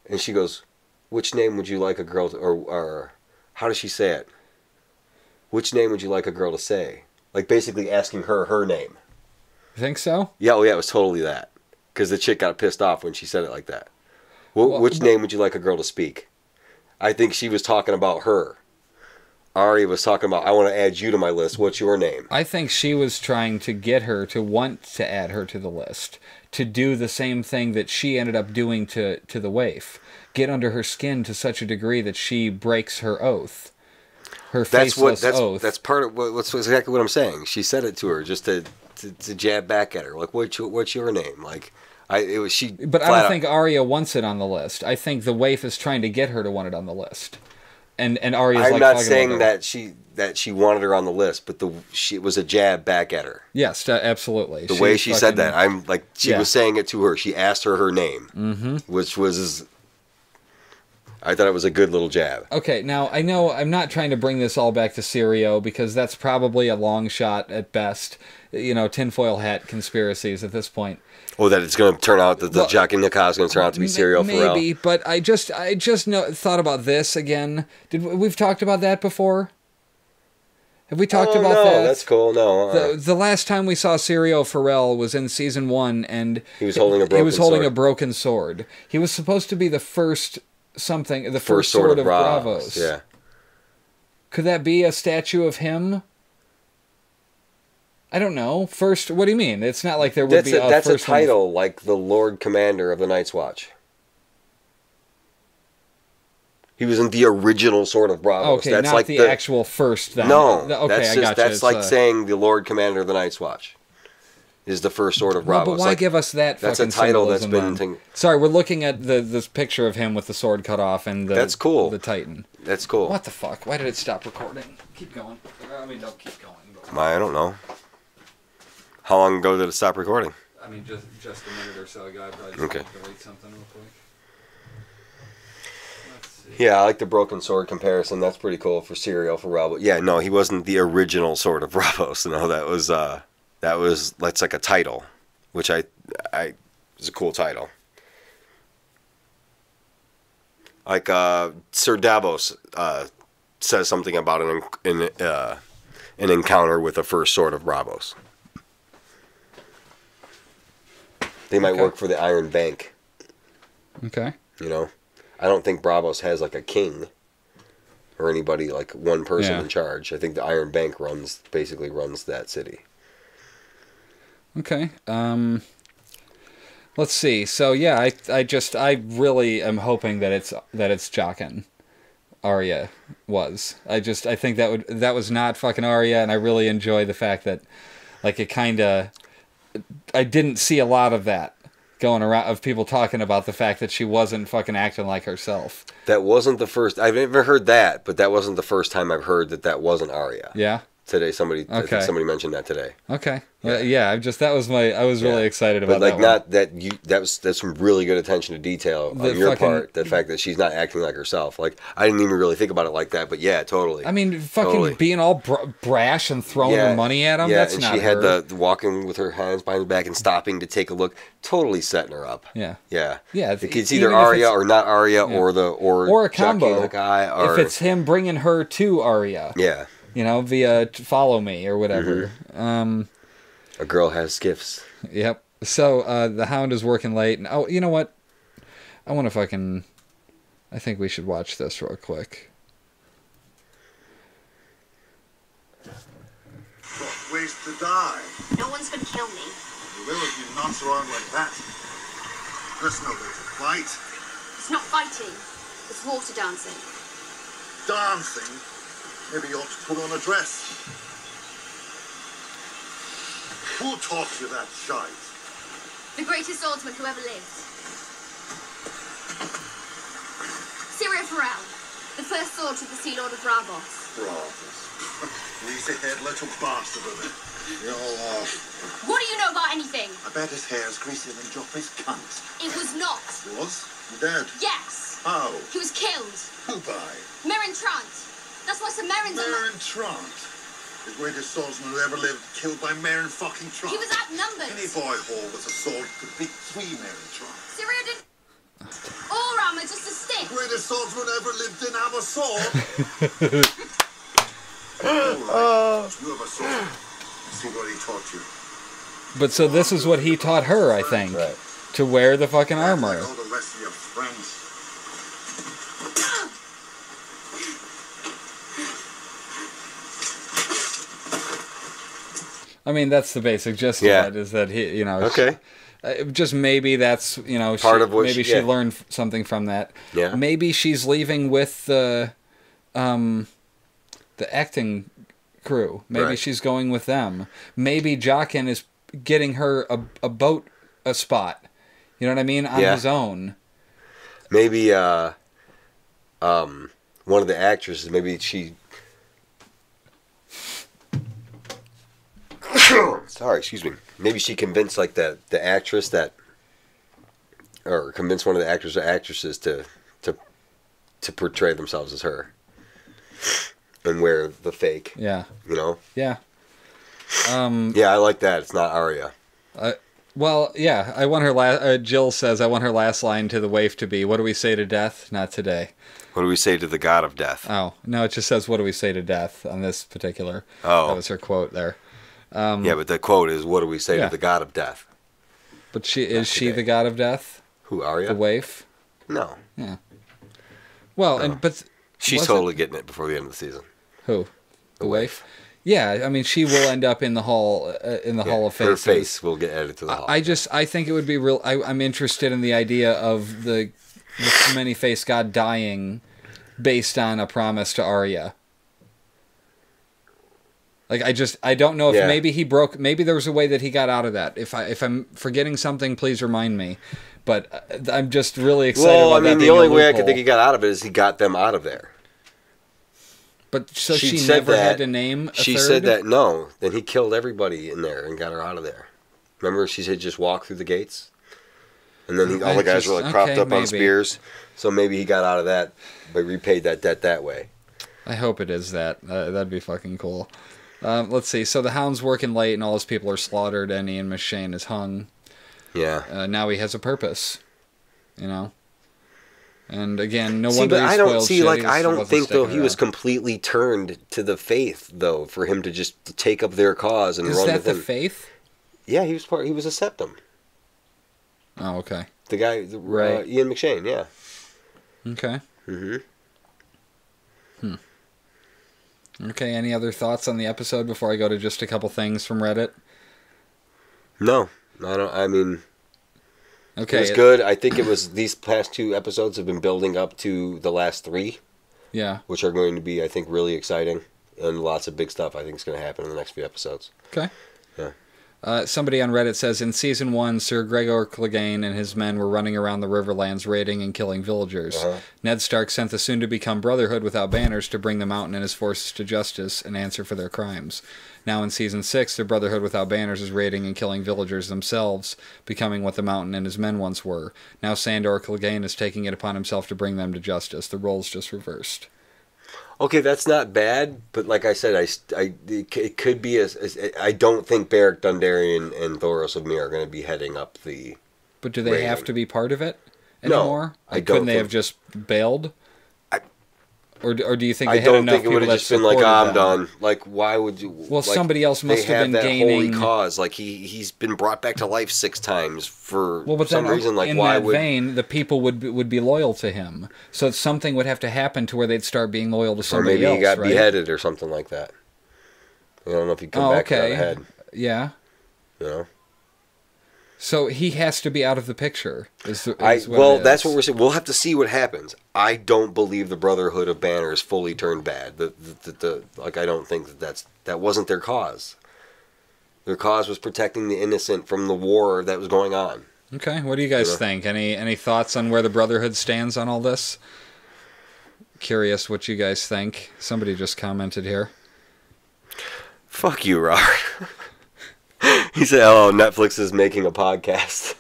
And she goes, which name would you like a girl to, or how does she say it? Which name would you like a girl to say? Like, basically asking her name. You think so? Yeah, oh yeah, it was totally that. Because the chick got pissed off when she said it like that. Which name would you like a girl to speak? I think she was talking about her. Arya was talking about, I want to add you to my list. What's your name? I think she was trying to get her to want to add her to the list. To do the same thing that she ended up doing to the waif. Get under her skin to such a degree that she breaks her oath. Her faceless oath. That's part of that's exactly what I'm saying. She said it to her just to jab back at her. Like, what's your name? Like... But I don't think Arya wants it on the list. I think the waif is trying to get her to want it on the list. And Arya's like, I'm not saying that she wanted her on the list, but it was a jab back at her. Yes, absolutely. The way she said that, I'm like, she was saying it to her. She asked her her name, which was, I thought it was a good little jab. Okay, now I know I'm not trying to bring this all back to Syrio because that's probably a long shot at best. You know, tinfoil hat conspiracies at this point. Oh, that it's going to turn out that the Jaqen H'ghar is going to turn out to be Syrio Forel. Maybe, but I just thought about this again. We've talked about that before? Have we talked about that? No, that's cool. No, the last time we saw Syrio Forel was in Season 1, and he was holding a broken sword. He was supposed to be the first sword of Braavos. Yeah. Could that be a statue of him? I don't know. First, what do you mean? It's not like there would be a first... That's a title, like the Lord Commander of the Night's Watch. He was in the original sort of Braavos. Okay, that's not like the actual first. Then. No, okay, that's just, I gotcha. That's it's like saying the Lord Commander of the Night's Watch is the first Lord of Braavos. No, but why like, give us that? That's a title that's been. Sorry, we're looking at this picture of him with the sword cut off and the. That's cool. The Titan. That's cool. What the fuck? Why did it stop recording? Keep going. I mean, don't keep going. But... I don't know. How long ago did it stop recording? I mean, just a minute or so ago. I probably just wanted to delete something real quick. Yeah, I like the broken sword comparison. That's pretty cool for Syrio Forel. But yeah, no, he wasn't the original Sword of Braavos. No, that was that's like a title, which I is a cool title. Like Sir Davos says something about an encounter with the first Sword of Braavos. They might work for the Iron Bank. Okay. You know. I don't think Braavos has like a king or anybody like one person in charge. I think the Iron Bank basically runs that city. Okay. Let's see. So yeah, I really am hoping that it's Jaqen. Arya was. I think that was not fucking Arya, and I really enjoy the fact that like it kinda I didn't see a lot of that. Going around of people talking about the fact that she wasn't fucking acting like herself. That wasn't the first... I've never heard that, but that wasn't the first time I've heard that wasn't Arya. Yeah? Today, somebody mentioned that today. Okay. Yeah, I was really excited about that. But like, that's some really good attention to detail on your part, the fact that she's not acting like herself. Like, I didn't even really think about it like that, but yeah, totally. I mean, fucking being all brash and throwing her money at him, that's not her. Yeah, and she had the walking with her hands behind her back and stopping to take a look, totally setting her up. Yeah. Yeah. Yeah. It's either Arya or not Arya or a combo. The guy, or, if it's him bringing her to Arya. Yeah. You know, via Follow Me or whatever. Mm-hmm. A girl has gifts. Yep. So the Hound is working late. And, oh, you know what? I want to fucking... I think we should watch this real quick. What ways to die? No one's going to kill me. You will if you nuts around like that. That's no way to fight. It's not fighting. It's water dancing. Dancing? Maybe you ought to put on a dress. Who taught you that shite? The greatest swordsman who ever lived. Syrio Forel, the first sword to the Sea Lord of Braavos. Braavos. Easy head, little bastard of it. You're all off. What do you know about anything? I bet his hair's greasier than Joffrey's cunt. It was not. It was? You're dead? Yes. How? He was killed. Who by? Meryn Trant. That's why Sir Meryn's Meryn Trant, the greatest swordsman who ever lived, killed by Meryn fucking Trant. He was outnumbered. Any boy hole with a sword could beat three Meryn Trant. Syrio didn't... All armor, just a stick. The greatest swordsman ever lived didn't have a sword. You have a sword. See what he taught you. But so this is what he taught her, I think. Right. To wear the fucking armor. Like all the rest of your friends. I mean, that's the basic gist of it, is that he, you know... Okay. Just maybe that's, you know... Maybe she learned something from that. Yeah. Maybe she's leaving with the acting crew. Maybe she's going with them. Maybe Jaqen is getting her a spot. You know what I mean? On his own. Maybe one of the actresses, maybe she... Sorry, excuse me. Maybe she convinced like the actress that, or convinced one of the actors or actresses to portray themselves as her, and wear the fake. Yeah. You know. Yeah. Yeah, I like that. It's not Arya. Well, yeah. I want her last. Jill says, "I want her last line to the waif to be." What do we say to death? Not today. What do we say to the god of death? Oh no, it just says, "What do we say to death?" On this particular. Oh, that was her quote there. Yeah, but the quote is, "What do we say to the god of death?" But is she the god of death? Who, Arya? The waif? No. Yeah. Well, no. She's totally getting it before the end of the season. Who? The waif? Yeah, I mean, she will end up in the hall Hall of Faces. Her face will get added to the Hall. I think it would be real. I'm interested in the idea of the many-faced god dying based on a promise to Arya. Like, I don't know if maybe he broke. Maybe there was a way that he got out of that. If I'm forgetting something, please remind me. But I'm just really excited. Well, I mean, the only way I could think he got out of it is he got them out of there. But so she never had to name a third? She said that, no. Then he killed everybody in there and got her out of there. Remember, she said just walk through the gates? And then all the guys were like propped up on spears. So maybe he got out of that, but repaid that debt that way. I hope it is that. That'd be fucking cool. Let's see. So the Hound's working late and all his people are slaughtered and Ian McShane is hung. Yeah. Now he has a purpose, you know? And again, no wonder he's spoiled. See, but I don't think, though, he was completely turned to the faith, though, for him to just take up their cause and run with them. Is that the faith? Yeah, he was a septum. Oh, okay. The guy, right. Ian McShane, yeah. Okay. Mm-hmm. Hmm. Okay, any other thoughts on the episode before I go to just a couple things from Reddit? No. Okay. It was good. I think it was these past two episodes have been building up to the last three. Yeah. Which are going to be, I think, really exciting. And lots of big stuff I think is going to happen in the next few episodes. Okay. Yeah. Somebody on Reddit says, in Season 1, Sir Gregor Clegane and his men were running around the Riverlands raiding and killing villagers. Ned Stark sent the soon-to-become Brotherhood without banners to bring the Mountain and his forces to justice and answer for their crimes. Now in Season 6, the Brotherhood without banners is raiding and killing villagers themselves, becoming what the Mountain and his men once were. Now Sandor Clegane is taking it upon himself to bring them to justice. The roles just reversed. Okay, that's not bad, but like I said, it could be I don't think Beric Dondarrion and Thoros of Myr are going to be heading up the... But do they have to be part of it anymore? No, I don't. Couldn't they have just bailed? Or do you think they had enough people? I don't think it would have just been like, I'm done. Like, why would you... Well, somebody else must have been gaining... They have that holy cause. Like, he's been brought back to life 6 times for some reason. Like, why would... In that vein, the people would be loyal to him. So something would have to happen to where they'd start being loyal to somebody else, right? Or maybe he got beheaded or something like that. I don't know if he'd come back without a head. Yeah. You know? So he has to be out of the picture. That's what we're saying. We'll have to see what happens. I don't believe the Brotherhood of Banner is fully turned bad. I don't think that wasn't their cause. Their cause was protecting the innocent from the war that was going on. Okay, what do you guys think? Any thoughts on where the Brotherhood stands on all this? Curious what you guys think. Somebody just commented here. Fuck you, Robert. He said, "Oh, Netflix is making a podcast."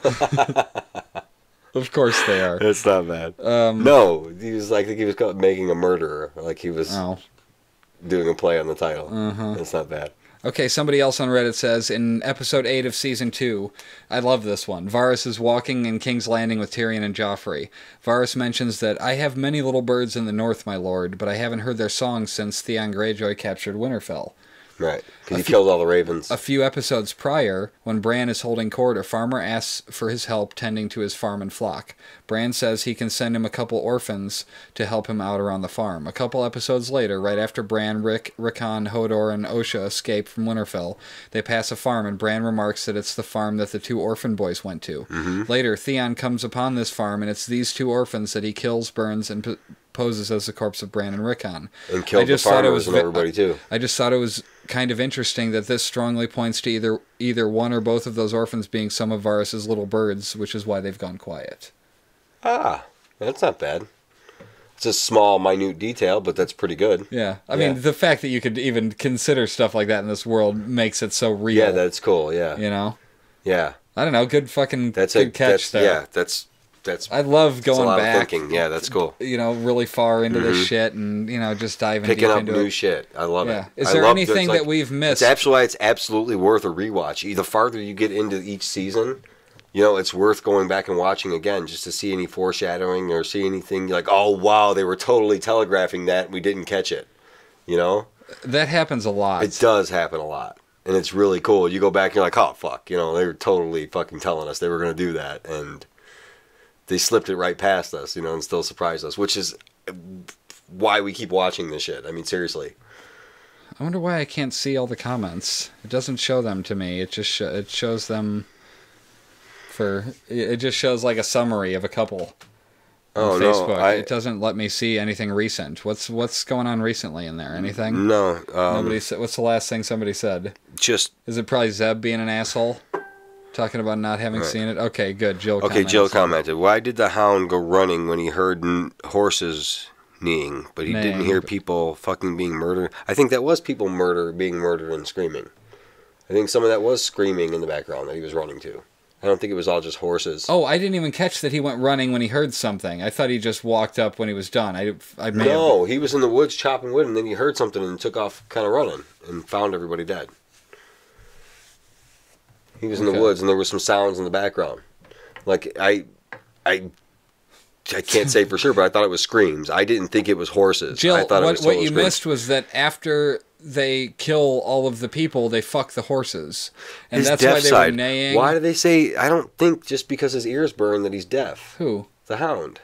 Of course they are. It's not bad. No, he was like, I think he was making a murderer. Like he was doing a play on the title. It's not bad. Okay, somebody else on Reddit says, in episode 8 of season 2, I love this one, Varys is walking in King's Landing with Tyrion and Joffrey. Varys mentions that, I have many little birds in the north, my lord, but I haven't heard their songs since Theon Greyjoy captured Winterfell. Right, because he killed all the ravens. A few episodes prior, when Bran is holding court, a farmer asks for his help tending to his farm and flock. Bran says he can send him a couple orphans to help him out around the farm. A couple episodes later, right after Bran, Rickon, Hodor, and Osha escape from Winterfell, they pass a farm, and Bran remarks that it's the farm that the 2 orphan boys went to. Later, Theon comes upon this farm, and it's these 2 orphans that he kills, burns, and poses as the corpse of Bran and Rickon. And killed the farmers and everybody, too. I just thought it was kind of interesting that this strongly points to either one or both of those orphans being some of Varys' little birds, which is why they've gone quiet. Ah, that's not bad. It's a small, minute detail, but that's pretty good. Yeah. I mean, the fact that you could even consider stuff like that in this world makes it so real. Yeah, that's cool, yeah. You know? Yeah. I don't know, good catch, though. Yeah, I love going back. Yeah, that's cool. You know, really far into this shit, and you know, just diving deep into new shit. I love it. Is there anything that we've missed? That's why it's absolutely worth a rewatch. The farther you get into each season, you know, it's worth going back and watching again just to see any foreshadowing or see anything like, oh wow, they were totally telegraphing that and we didn't catch it. You know, that happens a lot. It does happen a lot. And it's really cool. You go back and you're like, oh fuck, you know, they were totally fucking telling us they were going to do that, and they slipped it right past us, you know, and still surprised us, which is why we keep watching this shit. I mean, seriously. I wonder why I can't see all the comments. It doesn't show them to me. It just shows them for... It just shows like a summary of a couple on Facebook. No, it doesn't let me see anything recent. What's going on recently in there? Anything? No. Nobody said. What's the last thing somebody said? Just... Is it probably Zeb being an asshole? Talking about not having seen it? Okay, good. Jill commented. Okay, Jill commented. Why did the hound go running when he heard horses... kneeing, but he didn't hear people fucking being murdered. I think that was people being murdered and screaming. I think some of that was screaming in the background that he was running to. I don't think it was all just horses. Oh, I didn't even catch that he went running when he heard something. I thought he just walked up when he was done. No, he was in the woods chopping wood, and then he heard something and took off kind of running and found everybody dead. He was in the woods, and there were some sounds in the background. Like, I can't say for sure, but I thought it was screams. I didn't think it was horses. Jill, I thought what you screams. Missed was that after they kill all of the people, they fuck the horses. And that's why they were neighing. Why do they say, I don't think just because his ears burn that he's deaf. Who? The hound.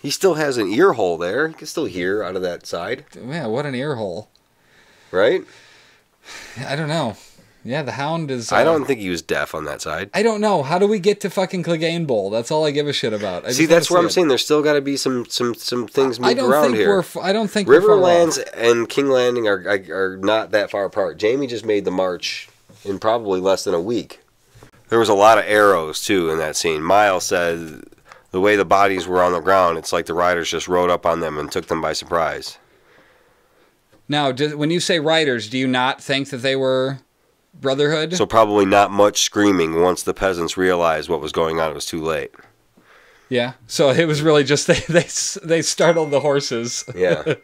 He still has an ear hole there. He can still hear out of that side. Yeah, what an ear hole. Right? I don't know. Yeah, the hound is... I don't think he was deaf on that side. I don't know. How do we get to fucking Clegane Bowl? That's all I give a shit about. See, that's where I'm saying there's still got to be some things moved around here. I don't think Riverlands and King Landing are not that far apart. Jaime just made the march in probably less than a week. There was a lot of arrows, too, in that scene. Miles said the way the bodies were on the ground, it's like the riders just rode up on them and took them by surprise. Now, when you say riders, do you not think that they were... Brotherhood? So probably not much screaming once the peasants realized what was going on. It was too late. Yeah. So it was really just they startled the horses. Yeah.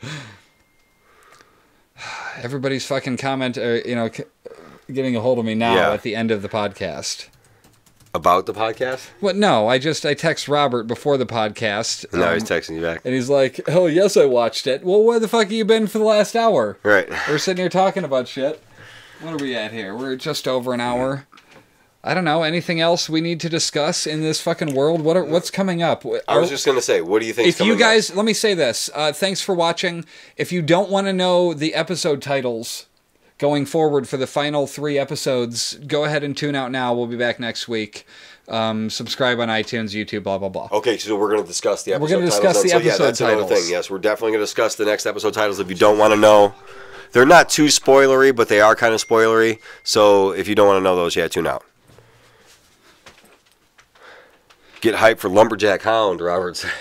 Everybody's fucking comment, you know, getting a hold of me now at the end of the podcast. About the podcast? What? No, I text Robert before the podcast. And now he's texting you back. And he's like, oh, yes, I watched it. Well, where the fuck have you been for the last hour? Right. We're sitting here talking about shit. What are we at here? We're just over an hour. I don't know. Anything else we need to discuss in this fucking world? What's coming up? I was just going to say, what do you think? If you guys, let me say this. Thanks for watching. If you don't want to know the episode titles going forward for the final 3 episodes, go ahead and tune out now. We'll be back next week. Subscribe on iTunes, YouTube, blah, blah, blah. Okay, so we're going to discuss the episode titles. We're going to discuss the episode titles. So, yeah, that's another thing. Yes, we're definitely going to discuss the next episode titles if you don't want to know. They're not too spoilery, but they are kind of spoilery. So if you don't want to know those, yeah, tune out. Get hyped for Lumberjack Hound, Robert said.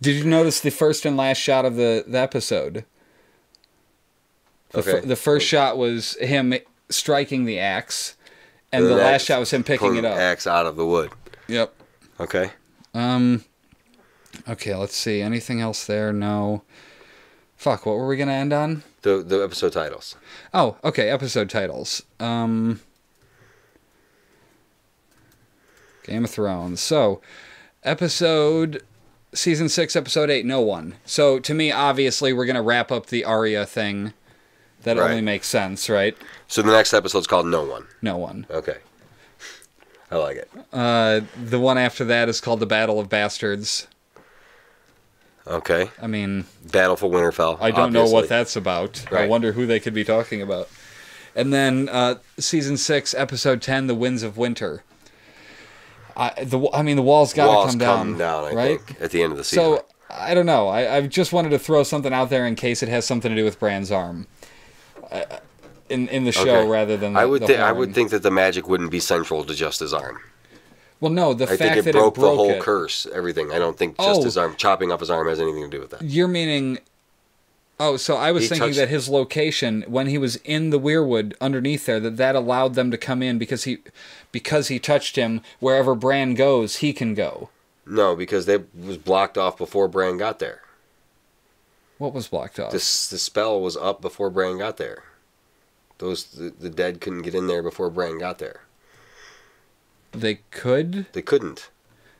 Did you notice the first and last shot of the episode? The first shot was him striking the axe, and the last shot was him picking it up. Axe out of the wood. Yep. Okay. Okay, let's see. Anything else there? No. Fuck, what were we going to end on? The episode titles. Oh, okay, episode titles. Game of Thrones. So, Season 6, Episode 8, no one. So, to me, obviously, we're going to wrap up the Arya thing. That only makes sense, right? So, the next episode's called No One. No One. Okay. I like it. The one after that is called The Battle of Bastards. Okay. I mean... Battle for Winterfell. I don't know what that's about. Right. I wonder who they could be talking about. And then Season 6, Episode 10, The Winds of Winter. I mean, the wall's got to come down. I think, at the end of the season. So, I don't know. I just wanted to throw something out there in case it has something to do with Bran's arm. In the show, rather than the I would think that the magic wouldn't be central to just his arm. Well, no, the fact that it broke the whole curse, everything. I don't think just his arm, chopping off his arm, has anything to do with that. You're meaning... Oh, so I was thinking that his location, when he was in the Weirwood underneath there, that allowed them to come in because he touched him. Wherever Bran goes, he can go. No, because they was blocked off before Bran got there. What was blocked off? The spell was up before Bran got there. The dead couldn't get in there before Bran got there. They could? They couldn't.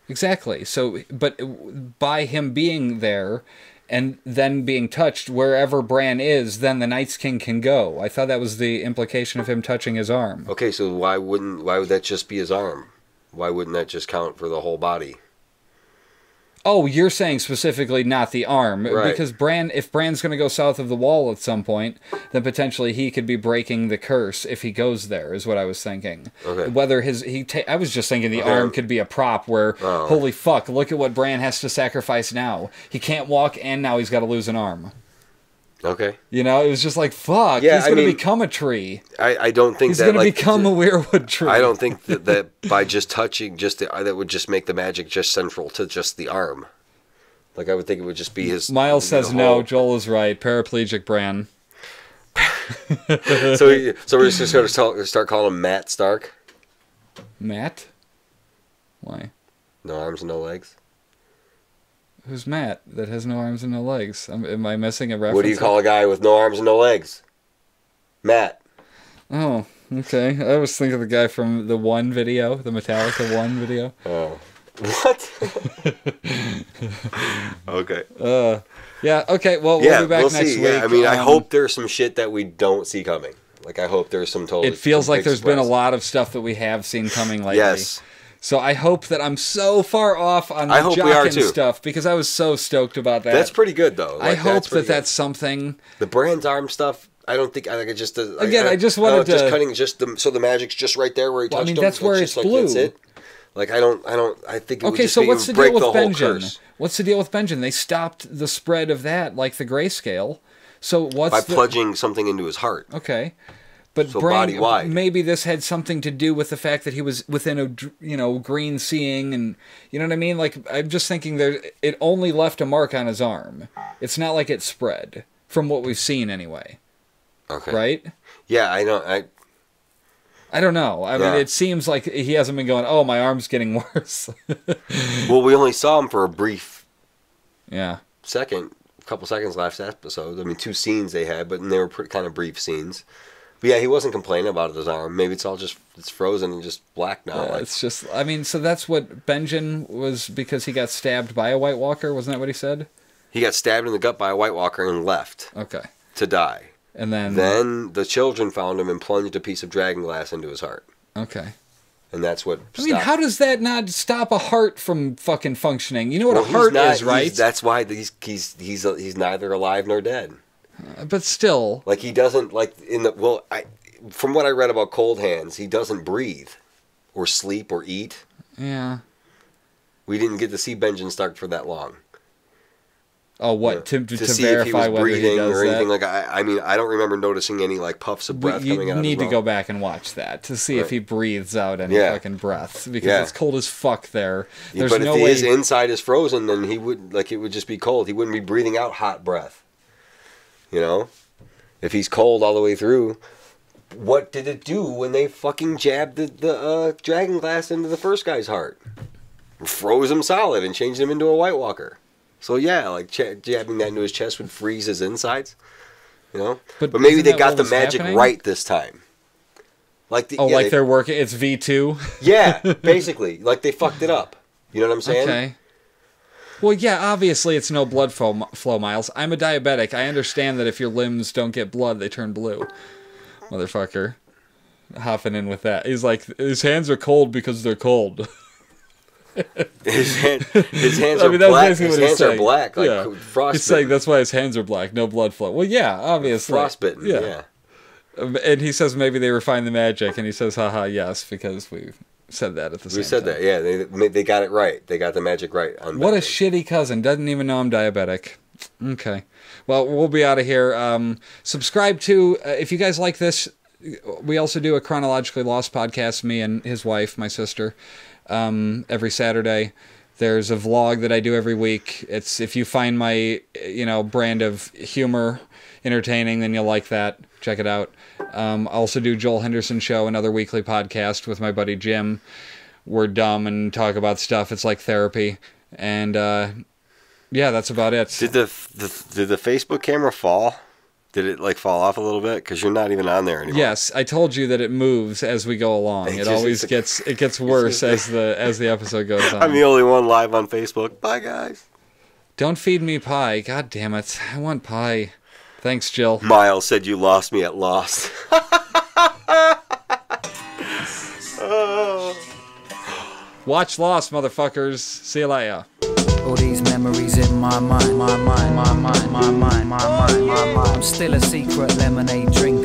Exactly. So, but by him being there and then being touched, wherever Bran is, then the Night's King can go. I thought that was the implication of him touching his arm. Okay, so why would that just be his arm? Why wouldn't that just count for the whole body? Oh, you're saying specifically not the arm. Right. Because Bran, if Bran's going to go south of the wall at some point, then potentially he could be breaking the curse if he goes there, is what I was thinking. Okay. Whether his... I was just thinking the arm could be a prop where, holy fuck, look at what Bran has to sacrifice now. He can't walk, and now he's got to lose an arm. Okay. You know, it was just like, fuck, yeah, he's going to become a tree. I don't think he's going to become a Weirwood tree. I don't think that, by just touching, that would just make the magic just central to just the arm. Like, I would think it would just be his... Miles says no, Joel is right. Paraplegic Bran. So we're just going to start calling him Matt Stark? Matt? Why? No arms and no legs? Who's Matt that has no arms and no legs? Am I missing a reference? What do you call a guy with no arms and no legs? Matt. Oh, okay. I was thinking of the guy from the One video, the Metallica One video. Oh. What? Okay. Yeah, okay. Well, we'll be back next week. Yeah, I mean, I hope there's some shit that we don't see coming. Like, I hope there's some total... It feels like there's been a lot of stuff that we have seen coming lately. Yes. So I hope that I'm so far off on the Jaqen stuff, because I was so stoked about that. That's pretty good, though. Like, I hope that that's something. The Bran's arm stuff, I don't think... I think it just... Again, I just wanted to... Just cutting just the... So the magic's just right there where he touched him. I mean, that's where it's blue. That's it. Like, I think it would just be... Okay, so what's the deal with Benjen? What's the deal with Benjen? They stopped the spread of that, like the grayscale. So what's the... By plunging something into his heart. Okay. But so Bran, maybe this had something to do with the fact that he was within a, you know, green seeing, and you know what I mean? Like, I'm just thinking there, it only left a mark on his arm. It's not like it spread from what we've seen anyway. Okay. Right? Yeah, I know. I don't know. I mean, it seems like he hasn't been going, oh, my arm's getting worse. Well, we only saw him for a brief couple seconds last episode. I mean, two scenes they had, but they were pretty, kind of brief scenes. But yeah, he wasn't complaining about his arm. Maybe it's all just, it's frozen and just black now. Yeah, like. It's just, I mean, so that's what Benjen was, because he got stabbed by a White Walker. Wasn't that what he said? He got stabbed in the gut by a White Walker and left. Okay. To die. And then the children found him and plunged a piece of dragon glass into his heart. Okay. And that's what stopped. I mean, how does that not stop a heart from fucking functioning? You know what a heart is, right? That's why he's neither alive nor dead. But still, like, he doesn't, like, in the from what I read about Cold Hands, he doesn't breathe or sleep or eat. Yeah, we didn't get to see Benjen Stark for that long. Oh, what, yeah. to see verify if he was breathing or anything that. Like I mean, I don't remember noticing any like puffs of breath coming out. You need to go back and watch that to see if he breathes out any fucking breaths, because it's cold as fuck there. There's but no if his inside is frozen, then he would it would just be cold. He wouldn't be breathing out hot breath. You know, if he's cold all the way through, what did it do when they fucking jabbed the dragon glass into the first guy's heart? Froze him solid and changed him into a White Walker. So yeah, like jabbing that into his chest would freeze his insides. You know, but maybe they got the magic right this time. Like like they're working. It's V2. Yeah, basically, like they fucked it up. You know what I'm saying? Okay. Well, yeah, obviously it's no blood flow, Miles. I'm a diabetic. I understand that if your limbs don't get blood, they turn blue. Motherfucker. Hopping in with that. He's like, his hands are cold because they're cold. His hands are black. His hands are black, like frostbitten. He's saying that's why his hands are black, no blood flow. Well, yeah, obviously. Frostbitten, yeah. And he says maybe they refined the magic, and he says, haha, yes, because we've... said that at the same time. We said that, yeah. They got it right. They got the magic right. What a shitty cousin. Doesn't even know I'm diabetic. Okay. Well, we'll be out of here. Subscribe to, if you guys like this, we also do a Chronologically Lost podcast, me and his wife, my sister, every Saturday. There's a vlog that I do every week. It's, if you find my, you know, brand of humor entertaining, then you'll like that. Check it out. I also do Joel Henderson Show, another weekly podcast with my buddy Jim. We're dumb and talk about stuff. It's like therapy. And yeah, that's about it. Did the Facebook camera fall? Did it like fall off a little bit? Because you're not even on there anymore. Yes, I told you that it moves as we go along. It always gets worse as the episode goes on. I'm the only one live on Facebook. Bye guys. Don't feed me pie. God damn it! I want pie. Thanks, Jill. Miles said you lost me at Lost. Watch Lost, motherfuckers. See you later. all these memories in my mind. I'm still a secret lemonade drinker.